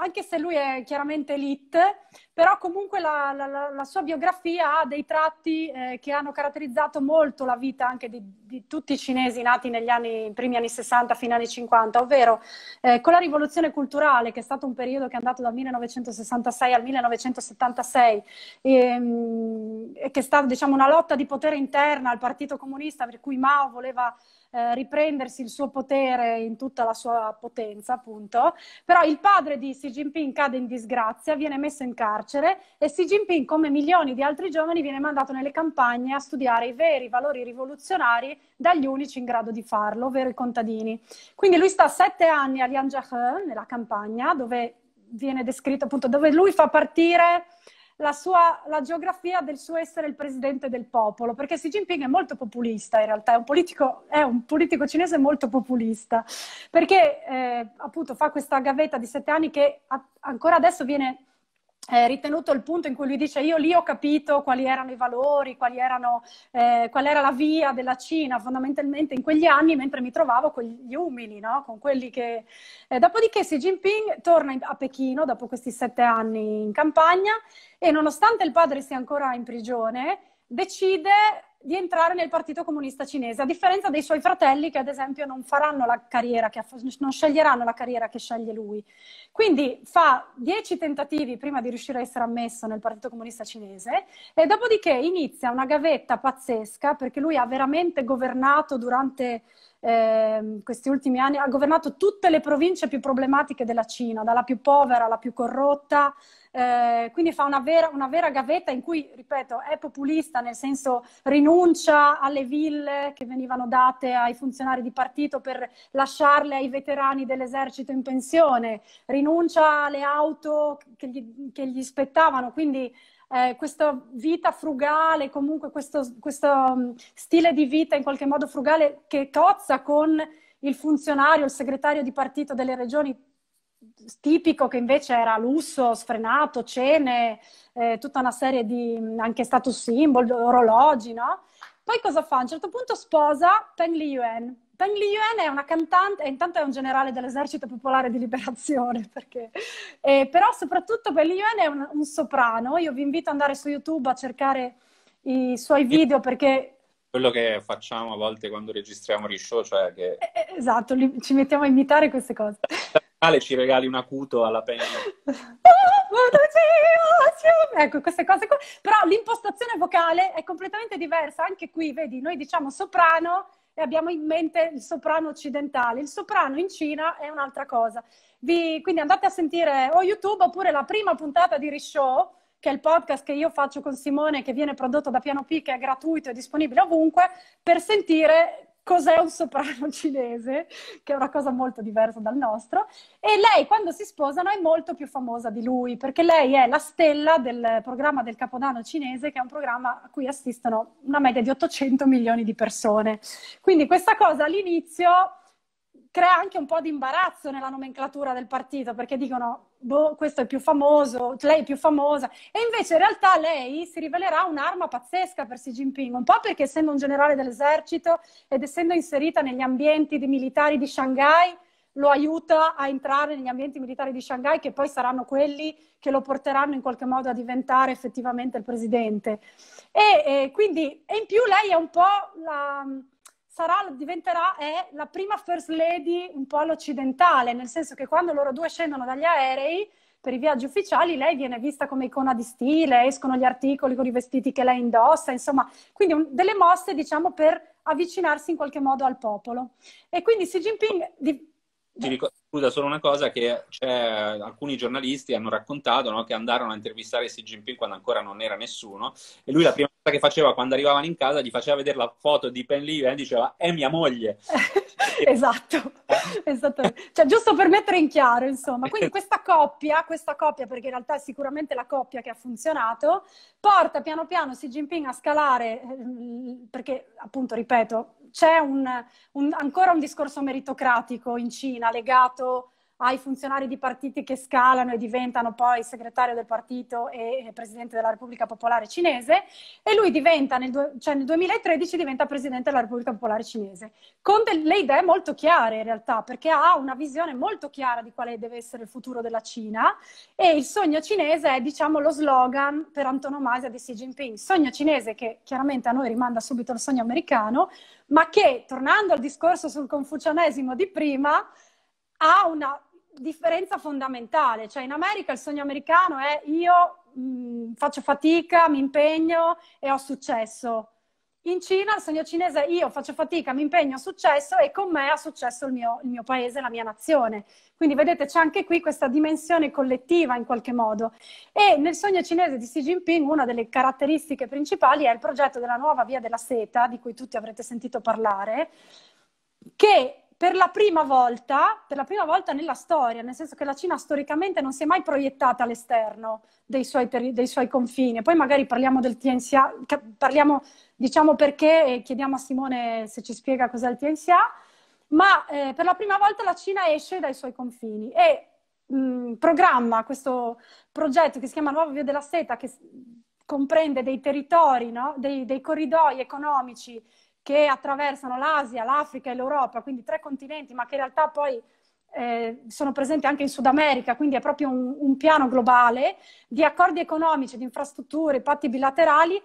anche se lui è chiaramente elite, però comunque la, la, la sua biografia ha dei tratti eh, che hanno caratterizzato molto la vita anche di, di tutti i cinesi nati negli anni, primi anni sessanta fino agli anni cinquanta, ovvero eh, con la rivoluzione culturale, che è stato un periodo che è andato dal millenovecentosessantasei al millenovecentosettantasei, ehm, che è stata, diciamo, una lotta di potere interna al Partito Comunista, per cui Mao voleva Eh, riprendersi il suo potere in tutta la sua potenza, appunto. Però il padre di Xi Jinping cade in disgrazia, viene messo in carcere e Xi Jinping, come milioni di altri giovani, viene mandato nelle campagne a studiare i veri valori rivoluzionari dagli unici in grado di farlo, ovvero i contadini. Quindi lui sta sette anni a Lianjiang, nella campagna, dove viene descritto, appunto, dove lui fa partire La, sua, la geografia del suo essere il presidente del popolo, perché Xi Jinping è molto populista in realtà, è un politico, è un politico cinese molto populista, perché eh, appunto fa questa gavetta di sette anni che a, ancora adesso viene eh, ritenuto il punto in cui lui dice: io lì ho capito quali erano i valori, quali erano, eh, qual era la via della Cina fondamentalmente in quegli anni, mentre mi trovavo con gli umili, no? Con quelli che... Eh, dopodiché Xi Jinping torna in, a Pechino dopo questi sette anni in campagna, e nonostante il padre sia ancora in prigione, decide di entrare nel Partito Comunista Cinese, a differenza dei suoi fratelli che, ad esempio, non faranno la carriera, che non sceglieranno la carriera che sceglie lui. Quindi fa dieci tentativi prima di riuscire a essere ammesso nel Partito Comunista Cinese, e dopodiché inizia una gavetta pazzesca, perché lui ha veramente governato durante... Eh, questi ultimi anni ha governato tutte le province più problematiche della Cina, dalla più povera alla più corrotta, eh, quindi fa una vera, una vera gavetta in cui, ripeto, è populista, nel senso rinuncia alle ville che venivano date ai funzionari di partito per lasciarle ai veterani dell'esercito in pensione, rinuncia alle auto che gli, che gli spettavano, quindi Eh, questa vita frugale, comunque questo, questo stile di vita in qualche modo frugale che cozza con il funzionario, il segretario di partito delle regioni tipico, che invece era lusso, sfrenato, cene, eh, tutta una serie di anche status symbol, orologi, no? Poi cosa fa? A un certo punto sposa Peng Liyuan. Peng Liyuan è una cantante, e intanto è un generale dell'esercito popolare di liberazione, perché... eh, però soprattutto Peng Liyuan è un, un soprano. Io vi invito ad andare su YouTube a cercare i suoi video, perché... Quello che facciamo a volte quando registriamo Rishow, cioè che... Eh, esatto, li, ci mettiamo a imitare queste cose. Ale ci regali un acuto alla Peng Liyuan. Ecco, queste cose qua. Però l'impostazione vocale è completamente diversa. Anche qui, vedi, noi diciamo soprano... e abbiamo in mente il soprano occidentale. Il soprano in Cina è un'altra cosa. Vi, quindi andate a sentire o YouTube oppure la prima puntata di Rishow, che è il podcast che io faccio con Simone, che viene prodotto da Piano P, che è gratuito e disponibile ovunque, per sentire cos'è un soprano cinese, che è una cosa molto diversa dal nostro. E lei, quando si sposano, è molto più famosa di lui, perché lei è la stella del programma del Capodanno cinese, che è un programma a cui assistono una media di ottocento milioni di persone. Quindi questa cosa all'inizio crea anche un po' di imbarazzo nella nomenclatura del partito, perché dicono, boh, questo è più famoso, lei è più famosa, e invece in realtà lei si rivelerà un'arma pazzesca per Xi Jinping, un po' perché essendo un generale dell'esercito ed essendo inserita negli ambienti di militari di Shanghai, lo aiuta a entrare negli ambienti militari di Shanghai, che poi saranno quelli che lo porteranno in qualche modo a diventare effettivamente il presidente. E, e, quindi, e in più lei è un po' la... Sarà, diventerà è la prima first lady un po' all'occidentale, nel senso che quando loro due scendono dagli aerei per i viaggi ufficiali, lei viene vista come icona di stile, escono gli articoli con i vestiti che lei indossa, insomma, quindi un, delle mosse, diciamo, per avvicinarsi in qualche modo al popolo. E quindi Xi Jinping... Di... Ti ricordo, scusa, solo una cosa, che cioè, alcuni giornalisti hanno raccontato, no, che andarono a intervistare Xi Jinping quando ancora non era nessuno, e lui la prima cosa che faceva quando arrivavano in casa, gli faceva vedere la foto di Peng Liyuan e diceva, è mia moglie. Esatto, esattamente. Cioè, giusto per mettere in chiaro, insomma. Quindi questa coppia, questa coppia, perché in realtà è sicuramente la coppia che ha funzionato, porta piano piano Xi Jinping a scalare, perché appunto, ripeto, c'è un, un, ancora un discorso meritocratico in Cina legato ai funzionari di partiti che scalano e diventano poi segretario del partito e presidente della Repubblica Popolare Cinese, e lui diventa nel, cioè nel duemilatredici diventa presidente della Repubblica Popolare Cinese, con delle idee molto chiare in realtà, perché ha una visione molto chiara di quale deve essere il futuro della Cina, e il sogno cinese è, diciamo, lo slogan per antonomasia di Xi Jinping, sogno cinese che chiaramente a noi rimanda subito al sogno americano, ma che, tornando al discorso sul confucianesimo di prima, ha una differenza fondamentale. Cioè, in America il sogno americano è io mh, faccio fatica, mi impegno e ho successo. In Cina il sogno cinese è io faccio fatica, mi impegno, ho successo, e con me ha successo il mio, il mio paese, la mia nazione. Quindi vedete, c'è anche qui questa dimensione collettiva in qualche modo. E nel sogno cinese di Xi Jinping una delle caratteristiche principali è il progetto della nuova via della seta, di cui tutti avrete sentito parlare, che Per la, prima volta, per la prima volta nella storia, nel senso che la Cina storicamente non si è mai proiettata all'esterno dei suoi, dei suoi confini. Poi magari parliamo del Tianxia, parliamo, diciamo, perché, e chiediamo a Simone se ci spiega cos'è il Tianxia, ma eh, per la prima volta la Cina esce dai suoi confini e mh, programma questo progetto che si chiama Nuova Via della Seta, che comprende dei territori, no? dei, dei corridoi economici che attraversano l'Asia, l'Africa e l'Europa, quindi tre continenti, ma che in realtà poi eh, sono presenti anche in Sud America, quindi è proprio un, un piano globale di accordi economici, di infrastrutture, patti bilaterali,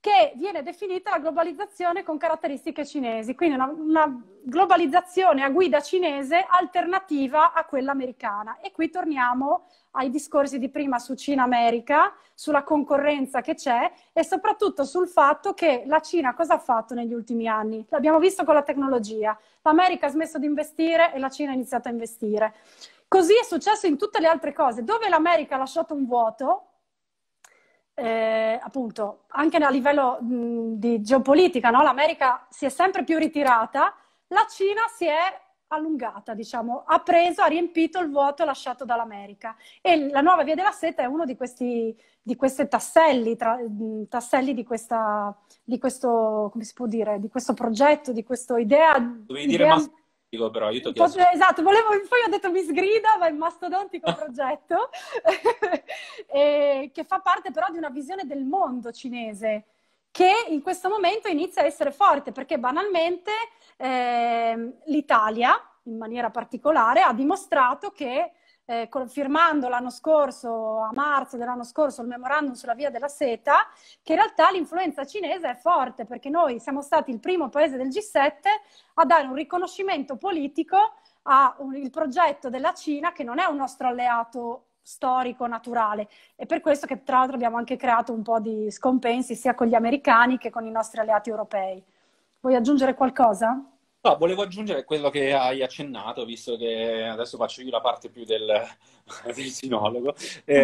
che viene definita la globalizzazione con caratteristiche cinesi, quindi una, una globalizzazione a guida cinese alternativa a quella americana. E qui torniamo ai discorsi di prima su Cina-America, sulla concorrenza che c'è e soprattutto sul fatto che la Cina cosa ha fatto negli ultimi anni? L'abbiamo visto con la tecnologia, l'America ha smesso di investire e la Cina ha iniziato a investire. Così è successo in tutte le altre cose, dove l'America ha lasciato un vuoto, Eh, appunto anche a livello mh, di geopolitica, no? L'America si è sempre più ritirata, la Cina si è allungata, diciamo, ha preso, ha riempito il vuoto lasciato dall'America, e la nuova via della seta è uno di questi, di questi tasselli, tra, tasselli di, questa, di questo, come si può dire, di questo progetto, di questa idea. Dovevi dire idea... Dico, però, io esatto, volevo, poi ho detto mi sgrida, ma è un mastodontico progetto e, che fa parte però di una visione del mondo cinese che in questo momento inizia a essere forte, perché banalmente eh, l'Italia in maniera particolare ha dimostrato che eh, firmando l'anno scorso, a marzo dell'anno scorso, il memorandum sulla via della seta, che in realtà l'influenza cinese è forte, perché noi siamo stati il primo paese del G sette a dare un riconoscimento politico al progetto della Cina, che non è un nostro alleato storico, naturale, e per questo che tra l'altro abbiamo anche creato un po' di scompensi sia con gli americani che con i nostri alleati europei. Vuoi aggiungere qualcosa? No, volevo aggiungere quello che hai accennato, visto che adesso faccio io la parte più del, del sinologo. Eh,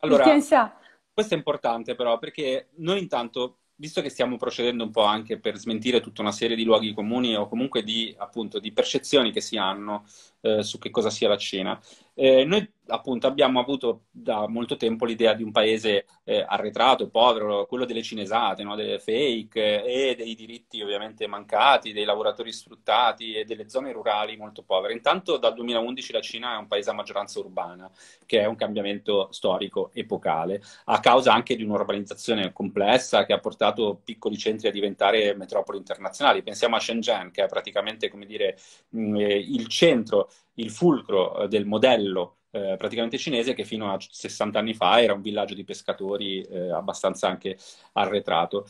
Allora, questo è importante però, perché noi intanto, visto che stiamo procedendo un po' anche per smentire tutta una serie di luoghi comuni o comunque di, appunto, di percezioni che si hanno eh, su che cosa sia la Cina, eh, noi appunto abbiamo avuto da molto tempo l'idea di un paese eh, arretrato, povero, quello delle cinesate, no? Delle fake eh, e dei diritti ovviamente mancati, dei lavoratori sfruttati e delle zone rurali molto povere. Intanto dal duemilaundici la Cina è un paese a maggioranza urbana, che è un cambiamento storico epocale, a causa anche di un'urbanizzazione complessa che ha portato piccoli centri a diventare metropoli internazionali. Pensiamo a Shenzhen, che è praticamente, come dire, il centro, il fulcro del modello eh, praticamente cinese, che fino a sessanta anni fa era un villaggio di pescatori eh, abbastanza anche arretrato.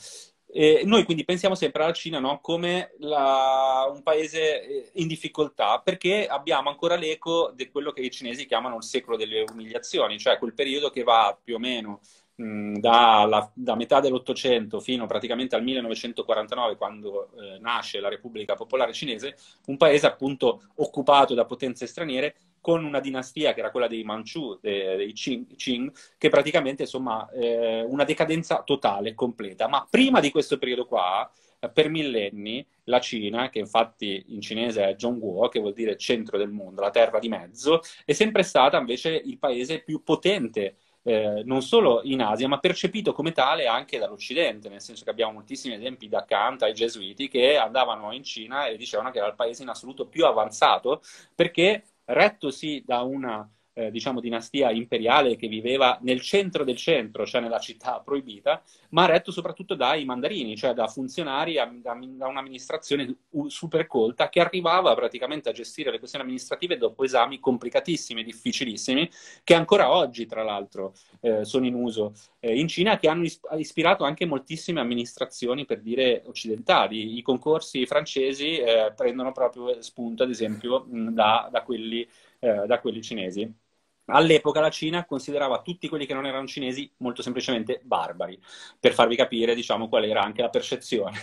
E noi quindi pensiamo sempre alla Cina, no? Come la... un paese in difficoltà, perché abbiamo ancora l'eco di quello che i cinesi chiamano il secolo delle umiliazioni, cioè quel periodo che va più o meno Da, la, da metà dell'Ottocento fino praticamente al millenovecentoquarantanove, quando eh, nasce la Repubblica Popolare Cinese, un paese appunto occupato da potenze straniere, con una dinastia che era quella dei Manciù, dei, dei Qing, Qing, che praticamente, insomma, eh, una decadenza totale, completa. Ma prima di questo periodo qua, per millenni, la Cina, che infatti in cinese è Zhongguo, che vuol dire centro del mondo, la terra di mezzo, è sempre stata invece il paese più potente, Eh, non solo in Asia, ma percepito come tale anche dall'Occidente, nel senso che abbiamo moltissimi esempi da Kant ai Gesuiti, che andavano in Cina e dicevano che era il paese in assoluto più avanzato, perché retto sì da una eh, diciamo dinastia imperiale che viveva nel centro del centro, cioè nella città proibita, ma retto soprattutto dai mandarini, cioè da funzionari, a, da, da un'amministrazione super colta, che arrivava praticamente a gestire le questioni amministrative dopo esami complicatissimi, difficilissimi, che ancora oggi tra l'altro eh, sono in uso eh, in Cina, che hanno ispirato anche moltissime amministrazioni, per dire, occidentali. I concorsi francesi eh, prendono proprio spunto, ad esempio, da, da, quelli, eh, da quelli cinesi. All'epoca la Cina considerava tutti quelli che non erano cinesi molto semplicemente barbari, per farvi capire, diciamo, qual era anche la percezione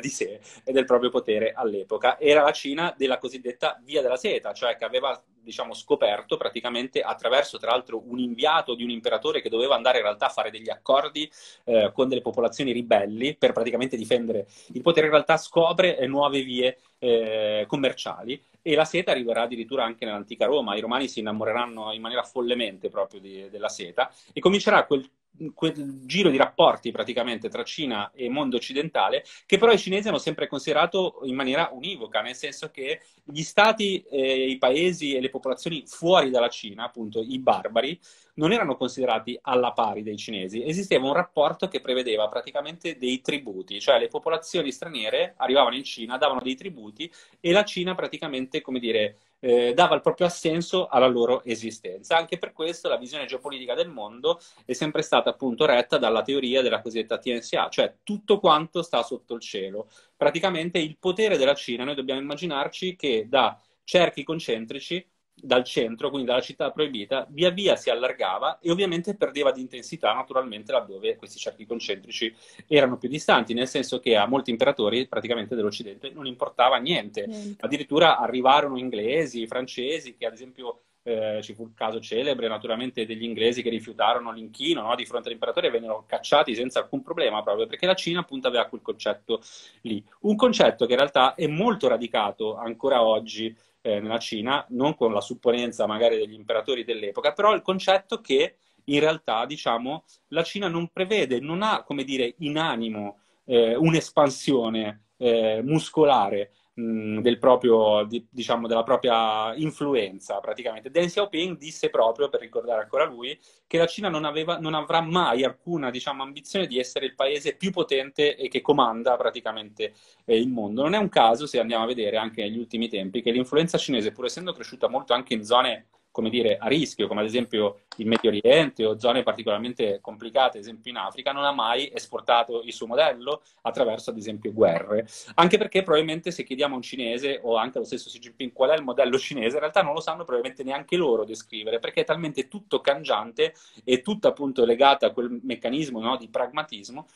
di sé e del proprio potere all'epoca. Era la Cina della cosiddetta Via della Seta, cioè che aveva, diciamo, scoperto praticamente attraverso, tra l'altro, un inviato di un imperatore che doveva andare in realtà a fare degli accordi eh, con delle popolazioni ribelli per praticamente difendere il potere, in realtà scopre eh, nuove vie eh, commerciali, e la seta arriverà addirittura anche nell'antica Roma. I romani si innamoreranno in maniera follemente proprio di, della seta, e comincerà quel quel giro di rapporti praticamente tra Cina e mondo occidentale, che però i cinesi hanno sempre considerato in maniera univoca, nel senso che gli stati, eh, i paesi e le popolazioni fuori dalla Cina, appunto i barbari, non erano considerati alla pari dei cinesi. Esisteva un rapporto che prevedeva praticamente dei tributi, cioè le popolazioni straniere arrivavano in Cina, davano dei tributi, e la Cina praticamente, come dire, Eh, dava il proprio assenso alla loro esistenza. Anche per questo la visione geopolitica del mondo è sempre stata appunto retta dalla teoria della cosiddetta Tianxia, cioè tutto quanto sta sotto il cielo. Praticamente il potere della Cina, noi dobbiamo immaginarci che da cerchi concentrici, dal centro, quindi dalla città proibita, via via si allargava, e ovviamente perdeva di intensità naturalmente laddove questi cerchi concentrici erano più distanti, nel senso che a molti imperatori praticamente dell'Occidente non importava niente. niente. Addirittura arrivarono inglesi, francesi, che ad esempio eh, ci fu il caso celebre naturalmente degli inglesi che rifiutarono l'inchino, no, di fronte all'imperatore, e vennero cacciati senza alcun problema, proprio perché la Cina appunto aveva quel concetto lì. Un concetto che in realtà è molto radicato ancora oggi nella Cina, non con la supponenza magari degli imperatori dell'epoca, però il concetto che in realtà, diciamo, la Cina non prevede, non ha, come dire, in animo eh, un'espansione eh, muscolare mh, del proprio, di, diciamo, della propria influenza praticamente. Deng Xiaoping disse proprio, per ricordare ancora lui, che la Cina non, aveva, non avrà mai alcuna, diciamo, ambizione di essere il paese più potente e che comanda praticamente eh, il mondo. Non è un caso, se andiamo a vedere anche negli ultimi tempi, che l'influenza cinese, pur essendo cresciuta molto anche in zone, come dire, a rischio, come ad esempio il Medio Oriente o zone particolarmente complicate, ad esempio in Africa, non ha mai esportato il suo modello attraverso, ad esempio, guerre. Anche perché probabilmente se chiediamo a un cinese o anche allo stesso Xi Jinping qual è il modello cinese, in realtà non lo sanno probabilmente neanche loro descrivere, perché è talmente tutto cangiante e tutto appunto legato a quel meccanismo, no, di pragmatismo.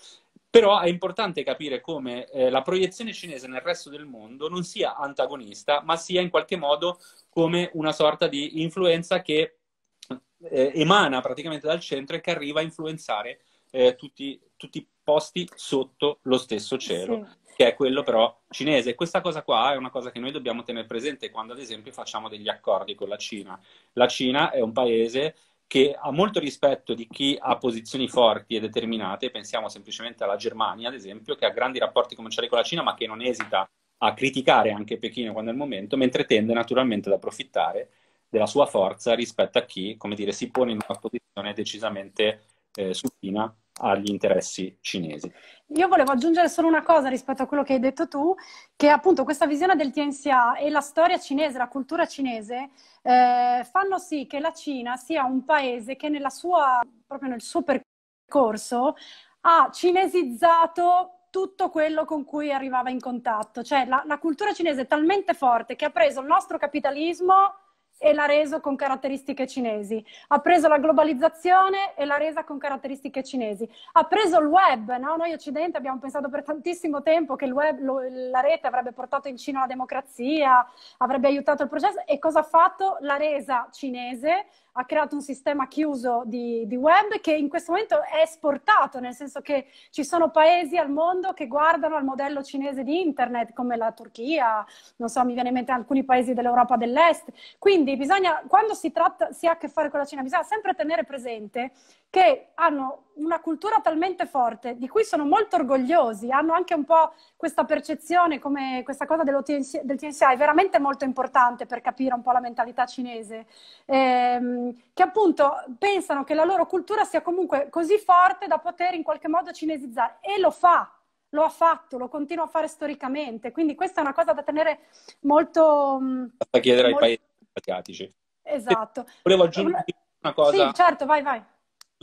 Però è importante capire come eh, la proiezione cinese nel resto del mondo non sia antagonista, ma sia in qualche modo come una sorta di influenza che eh, emana praticamente dal centro e che arriva a influenzare eh, tutti, tutti i posti sotto lo stesso cielo, sì, che è quello però cinese. E questa cosa qua è una cosa che noi dobbiamo tenere presente quando ad esempio facciamo degli accordi con la Cina. La Cina è un paese che ha molto rispetto di chi ha posizioni forti e determinate, pensiamo semplicemente alla Germania ad esempio, che ha grandi rapporti commerciali con la Cina ma che non esita a criticare anche Pechino quando è il momento, mentre tende naturalmente ad approfittare della sua forza rispetto a chi, come dire, si pone in una posizione decisamente eh, supina agli interessi cinesi. Io volevo aggiungere solo una cosa rispetto a quello che hai detto tu, che appunto questa visione del Tianxia e la storia cinese, la cultura cinese, eh, fanno sì che la Cina sia un paese che nella sua, proprio nel suo percorso ha cinesizzato tutto quello con cui arrivava in contatto. Cioè la, la cultura cinese è talmente forte che ha preso il nostro capitalismo e l'ha reso con caratteristiche cinesi, ha preso la globalizzazione e l'ha resa con caratteristiche cinesi, ha preso il web, no? Noi occidente abbiamo pensato per tantissimo tempo che il web, lo, la rete avrebbe portato in Cina la democrazia, avrebbe aiutato il processo, e cosa ha fatto? L'ha resa cinese, ha creato un sistema chiuso di, di web che in questo momento è esportato, nel senso che ci sono paesi al mondo che guardano al modello cinese di internet, come la Turchia, non so, mi viene in mente alcuni paesi dell'Europa dell'Est. Quindi bisogna, quando si tratta, si ha a che fare con la Cina, bisogna sempre tenere presente che hanno una cultura talmente forte, di cui sono molto orgogliosi, hanno anche un po' questa percezione, come questa cosa del Tianxia è veramente molto importante per capire un po' la mentalità cinese, ehm, che appunto pensano che la loro cultura sia comunque così forte da poter in qualche modo cinesizzare, e lo fa, lo ha fatto, lo continua a fare storicamente, quindi questa è una cosa da tenere molto... Da chiedere molto... ai paesi asiatici. Esatto. Volevo aggiungere una cosa. Sì, certo, vai, vai.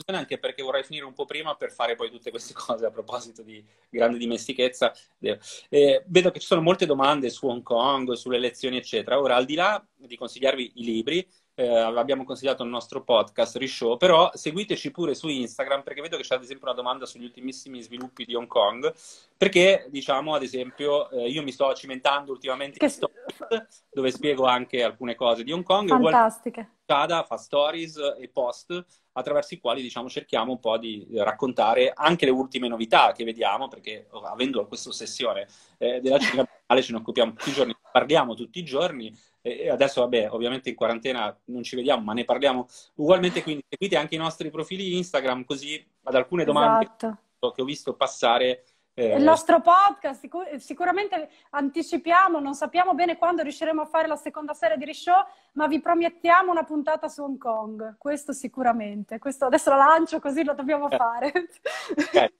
Anche perché vorrei finire un po' prima per fare poi tutte queste cose a proposito di grande dimestichezza. Eh, vedo che ci sono molte domande su Hong Kong, sulle elezioni eccetera. Ora, al di là di consigliarvi i libri, eh, abbiamo consigliato il nostro podcast Rishow, però seguiteci pure su Instagram, perché vedo che c'è ad esempio una domanda sugli ultimissimi sviluppi di Hong Kong, perché diciamo ad esempio eh, io mi sto cimentando ultimamente che... in stories, dove spiego anche alcune cose di Hong Kong. Fantastiche. Giada fa stories e post attraverso i quali diciamo cerchiamo un po' di raccontare anche le ultime novità che vediamo, perché oh, avendo questa ossessione eh, della Cina ce ne occupiamo tutti i giorni, parliamo tutti i giorni, e adesso vabbè ovviamente in quarantena non ci vediamo ma ne parliamo ugualmente, quindi seguite anche i nostri profili Instagram, così ad alcune domande esatto. Che ho visto passare. Eh, il nostro podcast sicur sicuramente anticipiamo, non sappiamo bene quando riusciremo a fare la seconda serie di Rishow, ma vi promettiamo una puntata su Hong Kong, questo sicuramente, questo adesso la lancio così lo dobbiamo eh. fare. Okay.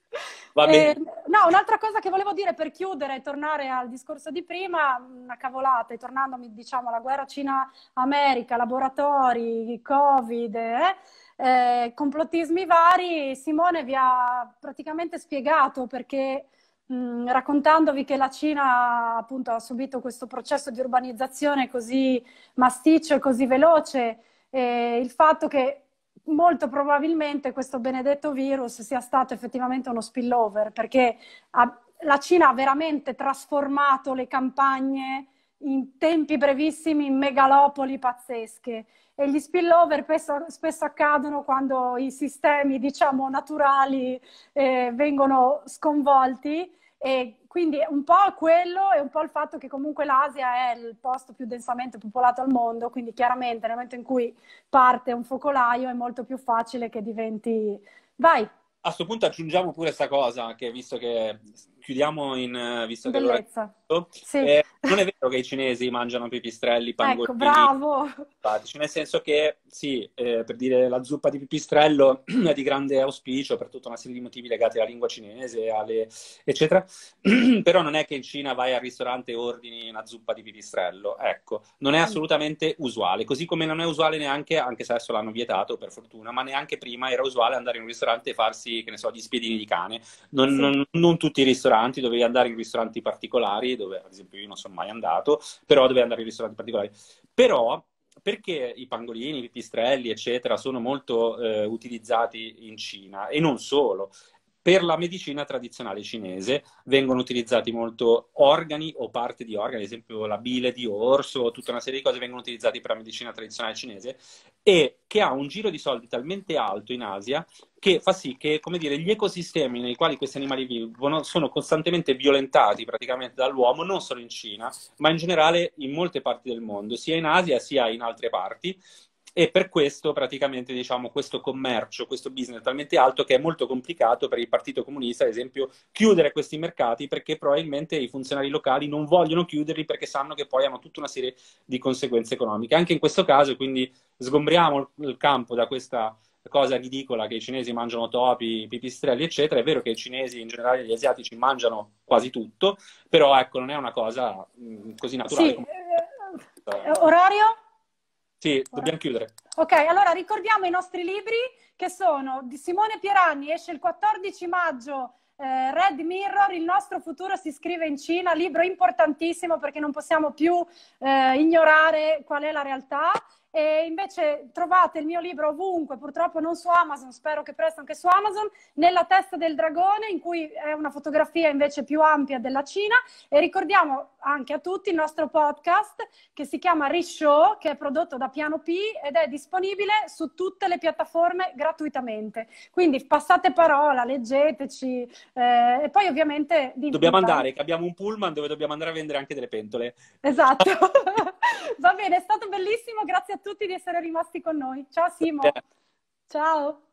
Va bene. Eh, no, un'altra cosa che volevo dire per chiudere e tornare al discorso di prima, una cavolata, e tornandomi diciamo alla guerra Cina-America, laboratori, Covid, eh, eh, complottismi vari, Simone vi ha praticamente spiegato perché mh, raccontandovi che la Cina appunto ha subito questo processo di urbanizzazione così massiccio e così veloce, eh, il fatto che molto probabilmente questo benedetto virus sia stato effettivamente uno spillover, perché ha, la Cina ha veramente trasformato le campagne in tempi brevissimi in megalopoli pazzesche, e gli spillover spesso, spesso accadono quando i sistemi diciamo naturali eh, vengono sconvolti, e quindi un po' quello e un po' il fatto che comunque l'Asia è il posto più densamente popolato al mondo, quindi chiaramente nel momento in cui parte un focolaio è molto più facile che diventi... Vai! A questo punto aggiungiamo pure questa cosa, che visto che chiudiamo in... visto che bellezza. È... Sì. Eh, non è vero che i cinesi mangiano pipistrelli, pangolini... Ecco, bravo! Nel senso che, sì, eh, per dire, la zuppa di pipistrello è di grande auspicio per tutta una serie di motivi legati alla lingua cinese, alle... eccetera, però non è che in Cina vai al ristorante e ordini una zuppa di pipistrello, ecco, non è assolutamente usuale, così come non è usuale neanche, anche se adesso l'hanno vietato, per fortuna, ma neanche prima era usuale andare in un ristorante e farsi, che ne so, gli spiedini di cane, non, sì. non, non tutti i ristoranti, dovevi andare in ristoranti particolari, dove ad esempio io non sono mai andato, però dovevi andare in ristoranti particolari, però... Perché i pangolini, i pipistrelli, eccetera, sono molto eh, utilizzati in Cina, e non solo? Per la medicina tradizionale cinese vengono utilizzati molto organi o parte di organi, ad esempio la bile di orso, tutta una serie di cose vengono utilizzate per la medicina tradizionale cinese, e che ha un giro di soldi talmente alto in Asia che fa sì che, come dire, gli ecosistemi nei quali questi animali vivono sono costantemente violentati praticamente dall'uomo, non solo in Cina, ma in generale in molte parti del mondo, sia in Asia sia in altre parti. E per questo praticamente, diciamo, questo commercio, questo business è talmente alto che è molto complicato per il Partito Comunista, ad esempio, chiudere questi mercati, perché probabilmente i funzionari locali non vogliono chiuderli perché sanno che poi hanno tutta una serie di conseguenze economiche. Anche in questo caso, quindi, sgombriamo il campo da questa cosa ridicola che i cinesi mangiano topi, pipistrelli, eccetera. È vero che i cinesi, in generale gli asiatici, mangiano quasi tutto, però ecco, non è una cosa mh, così naturale. Sì. Come... Eh, orario? Sì, dobbiamo chiudere. Ok, allora ricordiamo i nostri libri, che sono di Simone Pieranni, esce il quattordici maggio, eh, Red Mirror, Il nostro futuro si scrive in Cina, libro importantissimo perché non possiamo più eh, ignorare qual è la realtà. E invece trovate il mio libro ovunque, purtroppo non su Amazon, spero che presto anche su Amazon, Nella testa del dragone, in cui è una fotografia invece più ampia della Cina. E ricordiamo anche a tutti il nostro podcast che si chiama Rishow, che è prodotto da Piano P ed è disponibile su tutte le piattaforme gratuitamente, quindi passate parola, leggeteci, eh, e poi ovviamente dobbiamo andare, che abbiamo un pullman dove dobbiamo andare a vendere anche delle pentole. Esatto. Va bene, è stato bellissimo, grazie a tutti di essere rimasti con noi. Ciao Simo. Ciao.